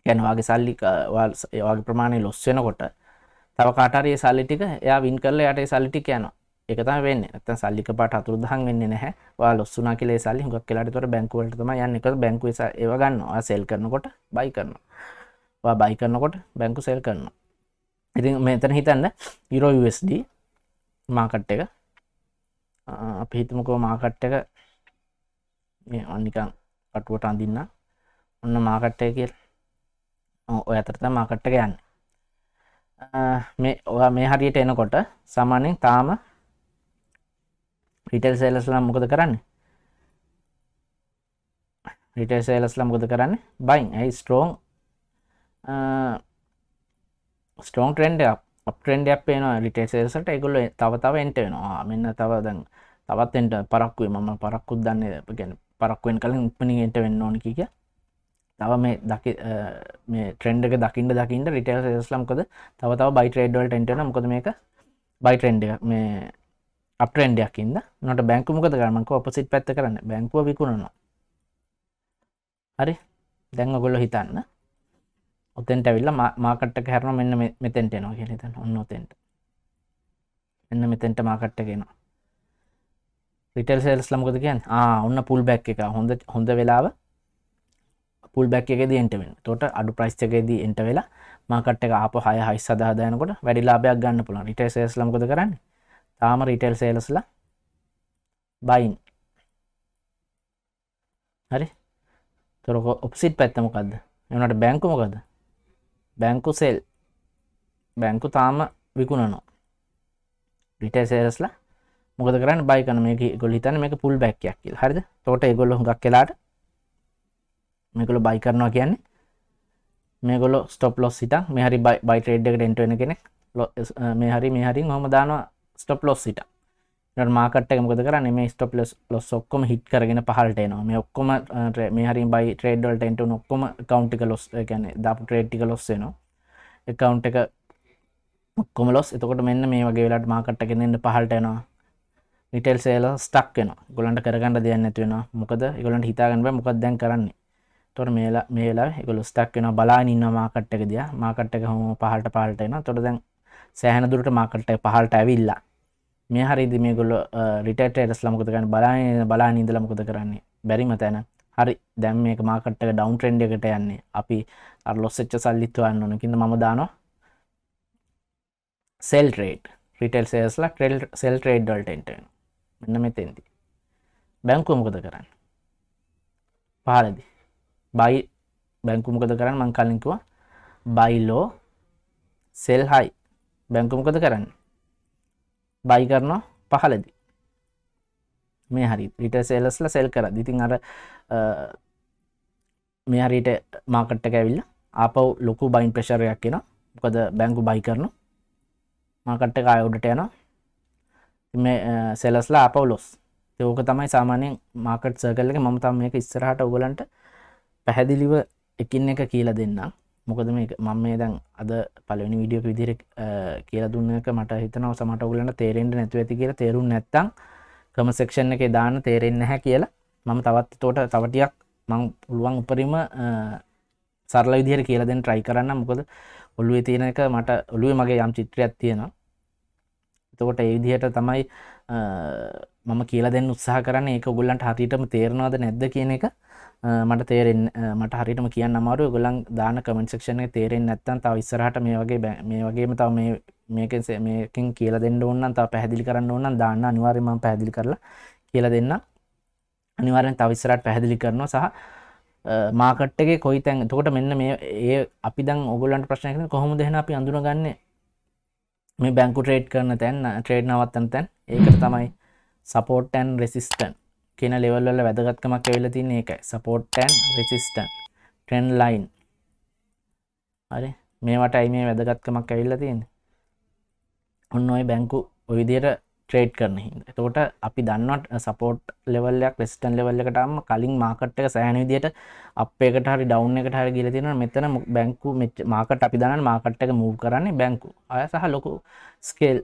කියන්නේ වාගේ සල්ලි වාගේ ප්‍රමාණය ලොස් වෙනකොට තව කාට හරි ඒ සල්ලි ටික එයා වින් කරලා එයාට ඒ සල්ලි ටික යනවා. ඒක තමයි වෙන්නේ. නැත්තම් සල්ලි කපාට අතුරුදහන් වෙන්නේ නැහැ. ඔයා ලොස් වුණා කියලා ඒ සල්ලි හුඟක් වෙලාට ඒතර බැංකුව වලට තමයි යන්නේ. ඒක බැංකුවේ ඒව ගන්නවා. ඔයා සෙල් කරනකොට බයි කරනවා. ඔයා බයි කරනකොට බැංකුව සෙල් කරනවා. ඉතින් මෙතන හිතන්න Euro U S D market එක අපි හිතමුකෝ මාකට් එක මේ අනික කටුවට අඳින්න. ඔන්න මාකට් එක කියලා. ඔය අතරේ තමයි මාකට් එක යන්නේ. මේ ඔයා මේ හරියට එනකොට සාමාන්‍යයෙන් තාම රිටේල් සෙලර්ස්ලා මොකද කරන්නේ? රිටේල් සෙලර්ස්ලා මොකද කරන්නේ? බයින්. ඒ ස්ට්‍රොං ස්ට්‍රොං ට්‍රෙන්ඩ් එක අප් ට්‍රෙන්ඩ් එකක් පේනවා රිටේල් සෙලර්ස් වලට. ඒගොල්ලෝ තව තව එන්ටර් වෙනවා. මෙන්න තව දැන් තවත් එන්ට පරක්කුවේ මම පරක්කුත් දන්නේ නැහැ. කියන්නේ පරක්කු වෙන කලින් උපනින් එන්ට වෙන්න ඕනේ කිය කිය. තව මේ දකි මේ ට්‍රෙන්ඩ් එක දකින්න දකින්න රිටේල් සෙලර්ස්ලා මොකද තව තව බයි ට්‍රේඩ් වලට එන්ට වෙනවා. මොකද මේක බයි ට්‍රෙන්ඩ් එකක් මේ අප් ට්‍රෙන්ඩ් එකක් ඉන්න. උනට බැංකුව මොකද කරන්නේ? මම කෝ ඔපොසිට් පැත්ත කරන්නේ. බැංකුව විකුණනවා. හරි. දැන් ඔයගොල්ලෝ හිතන්න. ඔතෙන්ට ඇවිල්ලා මාකට් එක හැරෙනවා මෙන්න මෙතෙන්ට එනවා කියලා හිතන්න. ඔන්න ඔතෙන්ට. මෙන්න මෙතෙන්ට මාකට් එක එනවා. රිටේල් සෙල්ස්ලා මොකද කියන්නේ? ආ ඔන්න පුල් බෑක් එක. හොඳ හොඳ වෙලාව පුල් බෑක් එකේදී එන්ටර් වෙනවා. එතකොට අඩු ප්‍රයිස් එකේදී එන්ටර් වෙලා මාකට් එක ආපහු හය හය හය යනකොට වැඩි ලාභයක් ගන්න පුළුවන්. රිටේල් සෙල්ස්ලා මොකද කරන්නේ? තාම රිටේල් සෙල්ස්ලා බයින්. හරි. එතකොට ඔපොසිට් පැත්ත මොකද්ද? ඒ වුණාට බැංකුව මොකද්ද? බැංකු සෙල්. බැංකු තාම විකුණනවා. රිටේල් සෙල්ස්ලා මොකද කරන්නේ? බයි කරන. මේක ඒගොල්ලෝ හිතන්නේ මේක පුල් බෑක් එකක් කියලා. හරිද? එතකොට ඒගොල්ලෝ හුඟක් වෙලාට මේගොල්ලෝ බයි කරනවා කියන්නේ මේගොල්ලෝ ස්ටොප් ලොස් හිටන් මේ හරි බයි ට්‍රේඩ් එකට එන්ටර් වෙන කෙනෙක් මේ හරි මේ හරින් ඔහම දානවා ස්ටොප් ලොස් හිටන්. ඊට මාකට් එක මොකද කරන්නේ? මේ ස්ටොප් ලොස් ඔක්කොම හිට් කරගෙන පහළට එනවා. මේ ඔක්කොම මේ හරින් බයි ට්‍රේඩ් වලට එන්ටර් වුණ ඔක්කොම account එක ලොස්, ඒ කියන්නේ දාපු ට්‍රේඩ් ටික ලොස් වෙනවා. account එක ඔක්කොම ලොස්. එතකොට මෙන්න මේ වගේ වෙලාවට මාකට් එකෙන් එන්න පහළට එනවා. රිටේල් සෙලර් ස්ටක් වෙනවා. ඒගොල්ලන්ට කරගන්න දෙයක් නැති වෙනවා. මොකද ඒගොල්ලන්ට හිතාගන්න බෑ මොකක්ද දැන් කරන්නේ. ඒතකොට මේ මේ වෙලාවේ ඒගොල්ලෝ ස්ටක් වෙනවා බලාගෙන ඉන්නවා මාකට් එක දිහා. මාකට් එක හැමෝම පහළට පහළට එනවා. ඒතකොට දැන් සෑහෙන දුරට මාකට් එක පහළට ඇවිල්ලා මේ හරියදී මේගොල්ලෝ රිටේල් ට්‍රේඩර්ස්ලා මොකද කරන්නේ? බලාගෙන බලාගෙන ඉඳලා මොකද කරන්නේ? බැරිම තැන. හරි දැන් මේක මාකට් එක ඩවුන් ට්‍රෙන්ඩ් එකට යන්නේ. අපි අර ලොස් වෙච්ච සල්ලිත් හොයන්න ඕන. ඒකින්ද මම දානවා sell trade. රිටේල් සෙල්ස්ලා sell trade වලට එන්ටර් වෙනවා. මෙන්න මෙතෙන්දී බැංකුව මොකද කරන්නේ? පහළදී buy. බැංකුව මොකද කරන්නේ? මම කලින් කිව්වා buy low sell high. බැංකුව මොකද කරන්නේ? buy කරනවා පහළදී. මේ හරියට රිටේල් සෙලර්ස්ලා sell කරද්දී ඉතින් අර මේ හරියට මාකට් එක ඇවිල්ලා ආපහු ලොකු buying pressure එකක් එනවා. මොකද බැංකුව buy කරනවා මාකට් එක ආයෙ උඩට යනවා. මේ සෙලර්ස්ලා ආපහු ලොස්. ඒක තමයි සාමාන්‍යයෙන් මාකට් සර්කල් එකේ මම තමයි මේක ඉස්සරහට ඔයගලන්ට පැහැදිලිව එකින් එක කියලා දෙන්නම්. මොකද මේක මම මේ දැන් අද පළවෙනි වීඩියෝ එක විදිහට කියලා දුන්න එක මට හිතනවා සමහරට ඔයගලන්ට තේරෙන්නේ නැතුව ඇති කියලා. තේරුම් නැත්නම් කමෙන්ට් සෙක්ෂන් එකේ දාන්න තේරෙන්නේ නැහැ කියලා. මම තවත් ඒකට තව ටිකක් මම පුළුවන් උපරිම සරල විදිහට කියලා දෙන්න try කරන්න. මොකද ඔළුවේ තියෙන එක මට ඔළුවේ මගේ යම් චිත්‍රයක් තියෙනවා. එතකොට ඒ විදිහට තමයි මම කියලා දෙන්න උත්සාහ කරන්නේ. ඒක ඔයගොල්ලන්ට හරියටම තේරෙනවද නැද්ද කියන එක මට තේරෙන්නේ මට හරියටම කියන්න අමාරුයි. ඔයගොල්ලන් දාන කමෙන්ට් සෙක්ෂන් එකේ තේරෙන්නේ නැත්නම් තව ඉස්සරහට මේ වගේ මේ වගේම තව මේ මේකෙන් මේකෙන් කියලා දෙන්න ඕන නම් තව පැහැදිලි කරන්න ඕන නම් දාන්න. අනිවාර්යයෙන්ම මම පැහැදිලි කරලා කියලා දෙන්න. අනිවාර්යෙන් තව ඉස්සරහට පැහැදිලි කරනවා සහ මාකට් එකේ කොයි තැන්. එතකොට මෙන්න මේ ඒ අපි දැන් ඔයගොල්ලන්ට ප්‍රශ්නයක් තියෙනවා කොහොමද එහෙනම් අපි අඳුනගන්නේ මේ බැංකු ට්‍රේඩ් කරන තැන්, ට්‍රේඩ් නවත්තන තැන්? ඒකට තමයි support and resistance කියන ලෙවල් වල වැදගත්කමක් ඇවිල්ලා තින්නේ. ඒකයි support and resistance trend line. හරි මේවටයි මේ වැදගත්කමක් ඇවිල්ලා තින්නේ. ඔන්න ඔය බැංකු ඔය විදිහට ට්‍රේඩ් කරන හින්දා. එතකොට අපි දන්නවා support level එකක් resistance level එකට ආවම කලින් මාකට් එක සෑහෙන විදිහට up එකට හරි down එකට හරි ගිහලා තියෙනවා. මෙතන බැංකු මාකට් අපි දන්නා මාකට් එක move කරන්නේ බැංකු අය සහ ලොකු scale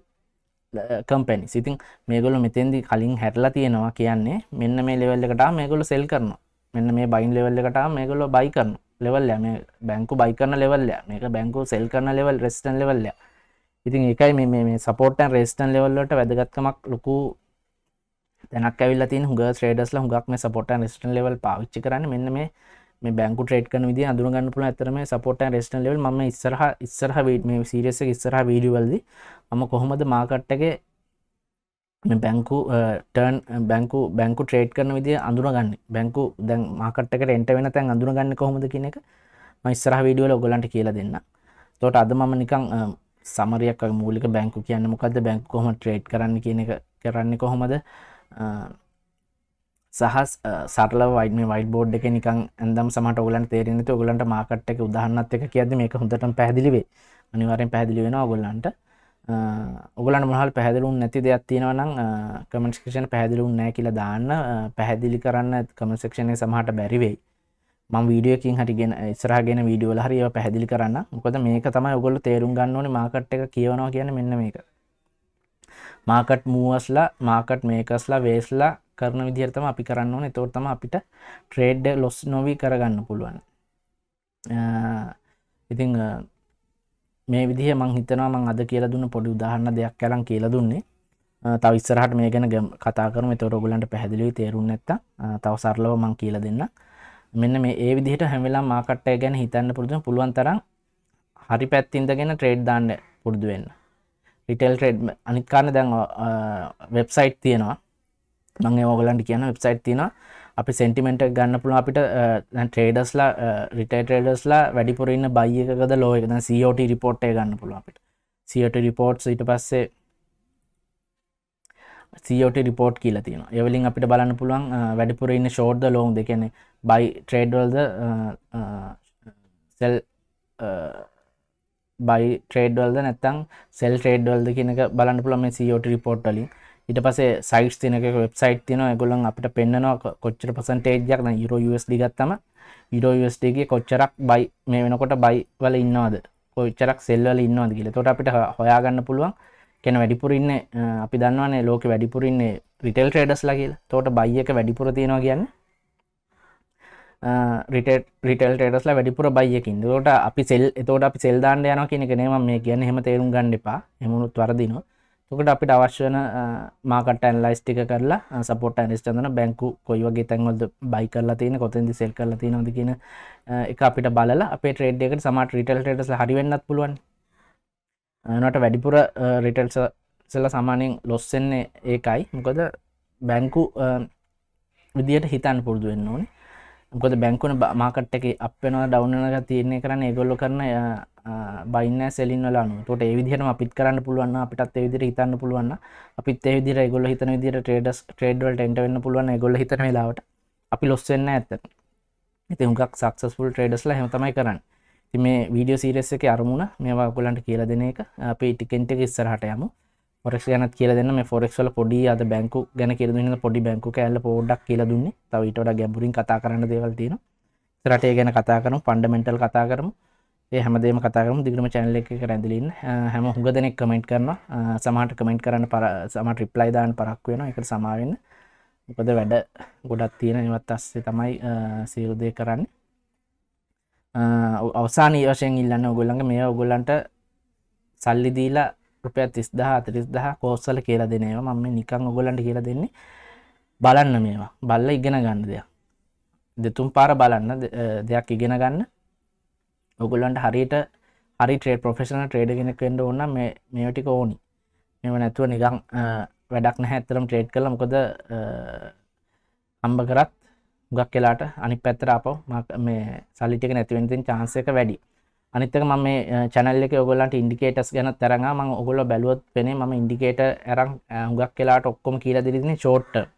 companies. ඉතින් මේගොල්ලෝ මෙතෙන්දී කලින් හැරලා තියෙනවා කියන්නේ මෙන්න මේ level එකට ආවම මේගොල්ලෝ sell කරනවා. මෙන්න මේ buying level එකට ආවම මේගොල්ලෝ buy කරනවා. level එක මේ බැංකු buy කරන level එක. මේක බැංකු sell කරන level resistance level එක. ඉතින් ඒකයි මේ මේ මේ support and resistance level වලට වැදගත්කමක් ලොකු දැනක් ඇවිල්ලා තියෙන. හුඟ ට්‍රේඩර්ස්ලා හුඟක් මේ support and resistance level පාවිච්චි කරන්නේ. මෙන්න මේ මේ බැංකු ට්‍රේඩ් කරන විදිහ අඳුර ගන්න පුළුවන්. ඇත්තටම මේ support and resistance level මම ඉස්සරහා ඉස්සරහා මේ series එක ඉස්සරහා වීඩියෝ වලදී මම කොහොමද මාකට් එකේ मैं बैंक को टर्न बैंक को बैंक को ट्रेड करने में दिया अंदर गाने बैंक को दें मार्केट टेकर एंटर में ना तें अंदर गाने को हम तो किने का मैं इस तरह वीडियो लोगों लांट किया देना तो आधा मामा निकांग सामरिया का मूल का बैंक को किया ने मुकादे बैंक को हम ट्रेड कराने किने का कराने को हम तो साहस सारला वाइट में वाइट बोर्ड देके निकांग अंदम समाट ओगलांट तेरी ने तो ओगलांट मार्केट टेक उदाहरण तेका किया दे मेरे का हम तो टम पहले भी अनिवार्य पहले भी ना ओगलांट ඔගලන්ට මොනවාල් පැහැදිලුන් නැති දෙයක් තියෙනවා නම් කමෙන්ට් සෙක්ෂන් පැහැදිලුන් නැහැ කියලා දාන්න පැහැදිලි කරන්න කමෙන්ට් සෙක්ෂන් එකේ සමහරට බැරි වෙයි මම වීඩියෝ එකකින් හරිගෙන ඉස්සරහගෙන වීඩියෝ වල හරි ඒවා පැහැදිලි කරන්න මොකද මේක තමයි ඔයගොල්ලෝ තේරුම් ගන්න ඕනේ මාකට් එක කියවනවා කියන්නේ මෙන්න මේක මාකට් මූවර්ස්ලා මාකට් මේකර්ස්ලා වේස්ලා කරන විදිහට තමයි අපි කරන්න ඕනේ ඒතකොට තමයි අපිට ට්‍රේඩ් ලොස් නොවි කරගන්න පුළුවන් ඉතින් මේ විදිහේ මම හිතනවා මම අද කියලා දුන්න පොඩි උදාහරණ දෙකක් අරන් කියලා දුන්නේ. තව ඉස්සරහට මේ ගැන කතා කරමු. ඒතකොට ඔයගොල්ලන්ට පැහැදිලිව තේරුම් නැත්තම් තව සරලව මම කියලා දෙන්නම්. මෙන්න මේ ඒ විදිහට හැම වෙලාවෙම මාකට් එක ගැන හිතන්න පුරුදු පුළුවන් තරම් හරි පැත්තේ ඉඳගෙන ට්‍රේඩ් දාන්න පුරුදු වෙන්න. රිටේල් ට්‍රේඩ් අනිත් කාරණේ දැන් වෙබ්සයිට් තියෙනවා. මම ඒක ඔයගොල්ලන්ට කියන වෙබ්සයිට් තියෙනවා. අපි sentiment එක ගන්න පුළුවන් අපිට දැන් traders ලා retail traders ලා වැඩිපුර ඉන්න buy එකකද low එක දැන් C O T report එක ගන්න පුළුවන් අපිට C O T reports ඊට පස්සේ C O T report කියලා තියෙනවා. ඒ වලින් අපිට බලන්න පුළුවන් වැඩිපුර ඉන්න short ද long ද කියන්නේ buy trade වලද sell buy trade වලද නැත්නම් sell trade වලද කියන එක බලන්න පුළුවන් මේ C O T report වලින්. ඊට පස්සේ සයිට්ස් තියෙනක වෙබ්සයිට් තියෙනවා ඒගොල්ලන් අපිට පෙන්නනවා කොච්චර percentage එකක් දැන් euro U S D ගත්තම euro U S D එකේ කොච්චරක් buy මේ වෙනකොට buy වල ඉන්නවද කොච්චරක් sell වල ඉන්නවද කියලා. ඒකට අපිට හොයාගන්න පුළුවන්. කියන වැඩිපුර ඉන්නේ අපි දන්නවනේ ලෝකේ වැඩිපුර ඉන්නේ retail traders ලා කියලා. ඒකට buy එක වැඩිපුර තියෙනවා කියන්නේ retail retail traders ලා වැඩිපුර buy එක ඉන්නේ. ඒකට අපි sell ඒකට අපි sell දාන්න යනවා කියන එක නේ මම මේ කියන්නේ. එහෙම තේරුම් ගන්න එපා. එහෙම වුණොත් වරදිනවා. ඔකට අපිට අවශ්‍ය වෙන මාකට් ඇනලයිස් ටික කරලා සපෝට් ඇනලිස්ට් හඳුනන බැංකු කොයි වගේ තැන්වලද බයි කරලා තියෙන්නේ කොතෙන්ද සෙල් කරලා තියෙනවද කියන එක අපිට බලලා අපේ ට්‍රේඩ් එකකට සමහර රිටේල් ට්‍රේඩර්ස්ලා හරි වෙන්නත් පුළුවන්. ඒනට වැඩිපුර රිටේල් සෙල්ලා සාමාන්‍යයෙන් ලොස් වෙන්නේ ඒකයි. මොකද බැංකු විදියට හිතන්න පුරුදු වෙන්න ඕනේ. මොකද බැංකුන මාකට් එකේ අප් වෙනවා ඩවුන් වෙනවා තියෙන්නේ කරන්නේ ඒගොල්ලෝ කරන බයින්න සෙලින් වල අනුව. ඒකට ඒ විදිහටම අපිත් කරන්න පුළුවන් නම් අපිටත් ඒ විදිහට හිතන්න පුළුවන් නම් අපිත් ඒ විදිහට ඒගොල්ලෝ හිතන විදිහට ට්‍රේඩර්ස් ට්‍රේඩ් වලට එන්ටර් වෙන්න පුළුවන් නම් ඒගොල්ලෝ හිතන වෙලාවට අපි ලොස් වෙන්නේ නැහැ ඇත්තට. ඉතින් හුඟක් සක්සස්ෆුල් ට්‍රේඩර්ස්ලා එහෙම තමයි කරන්නේ. ඉතින් මේ වීඩියෝ සීරීස් එකේ අරමුණ මේවා ඔයගොල්ලන්ට කියලා දෙන එක. අපි ටිකෙන් ටික ඉස්සරහට යමු. ෆොරෙක්ස් ගැනත් කියලා දෙන්න. මේ ෆොරෙක්ස් වල පොඩි අද බැංකු ගැන කියලා දුන්නේ පොඩි බැංකු කෑල්ල පොඩ්ඩක් කියලා දුන්නේ. තව ඊට වඩා ගැඹුරින් කතා කරන්න දේවල් තියෙනවා. ඉස්සරහට ඒ ගැන කතා කරමු. ෆන්ඩමෙන්ටල් කතා කරමු. ඒ හැමදේම කතා කරමු දිගටම channel එක එක රැඳිලා ඉන්න හැම හුඟ දෙනෙක් comment කරනවා සමහරට comment කරන්න සමහරට reply දාන්න පරක්කු වෙනවා ඒකට සමා වෙන්න මොකද වැඩ ගොඩක් තියෙන ඒවත් ඇස්සේ තමයි සියලු දේ කරන්නේ අවසානීය වශයෙන් ඉල්ලන්නේ ඔයගොල්ලන්ගේ මේ ඔයගොල්ලන්ට සල්ලි දීලා රුපියල් තිස් දහස් හතළිස් දහස් course වල කියලා දෙන ඒවා මම මේ නිකන් ඔයගොල්ලන්ට කියලා දෙන්නේ බලන්න මේවා බලලා ඉගෙන ගන්න දෙයක් දෙතුන් පාර බලන්න දෙයක් ඉගෙන ගන්න ඔයගොල්ලන්ට හරියට හරි ට්‍රේඩ් ප්‍රොෆෙෂනල් ට්‍රේඩර් කෙනෙක් වෙන්න ඕන නම් මේ මේව ටික ඕනි. මේව නැතුව නිකන් වැඩක් නැහැ. ඇත්තටම ට්‍රේඩ් කළා මොකද හම්බ කරත් හුඟක් වෙලාට අනිත් පැත්තට ආපහු මේ සල්ලි ටික නැති වෙන තියෙන chance එක වැඩි. අනිත් එක මම මේ channel එකේ ඔයගොල්ලන්ට indicators ගැනත් අරන් ආවා. මම ඔයගොල්ලෝ බැලුවොත් වෙන්නේ මම indicator අරන් හුඟක් වෙලාට ඔක්කොම කියලා දෙන්නේ short term.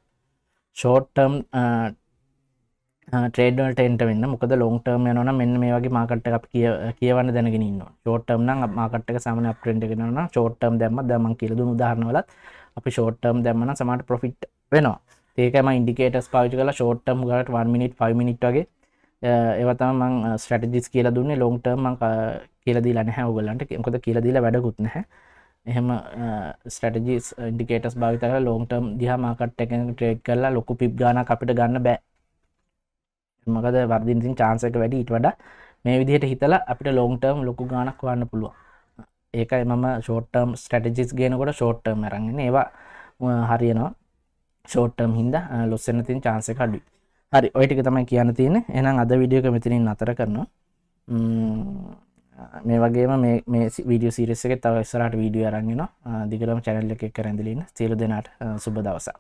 short term trade වලට එන්ටර් වෙන්න මොකද ලො ง ටර්ම් යනවා නම් මෙන්න මේ වගේ මාකට් එක අපි කියවන්න දැනගෙන ඉන්නවා. ෂෝට් ටර්ම් නම් මාකට් එක සාමාන්‍ය අප් ට්‍රෙන්ඩ් එක යනවා නම් ෂෝට් ටර්ම් දැම්මත් දැන් මම කියලා දුන්න උදාහරණ වලත් අපි ෂෝට් ටර්ම් දැම්ම නම් සමහරට ප්‍රොෆිට් වෙනවා. ඒකයි මම ඉන්ඩිකේටර්ස් පාවිච්චි කරලා ෂෝට් ටර්ම් ගානට one minute five minute වගේ ඒවා තමයි මම ස්ට්‍රැටජිස් කියලා දුන්නේ. ලො ง ටර්ම් මම කියලා දීලා නැහැ ඔයගලන්ට. මොකද කියලා දීලා වැඩකුත් නැහැ. එහෙම ස්ට්‍රැටජිස් ඉන්ඩිකේටර්ස් භාවිත කරලා ලො ง ටර්ම් දිහා මාකට් එකෙන් ට්‍රේඩ් කරලා ලොකු පිප් ගානක් අපිට ගන්න බෑ. මොකද වර්ධින් ඉතින් chance එක වැඩි ඊට වඩා මේ විදිහට හිතලා අපිට long term ලොකු ගාණක් හොයන්න පුළුවන්. ඒකයි මම short term strategies ගේනකොට short term අරන් ඉන්නේ. ඒවා හරියනවා. short term හින්දා loss වෙන්න තියෙන chance එක අඩුයි. හරි, ඔය ටික තමයි කියන්න තියෙන්නේ. එහෙනම් අද වීඩියෝ එක මෙතනින් නතර කරනවා. මේ වගේම මේ මේ වීඩියෝ සීරීස් එකේ තව ඉස්සරහට වීඩියෝ අරන් එනවා. දිගටම channel එකේ කරන් ඉඳලා ඉන්න. සියලු දෙනාට සුබ දවසක්.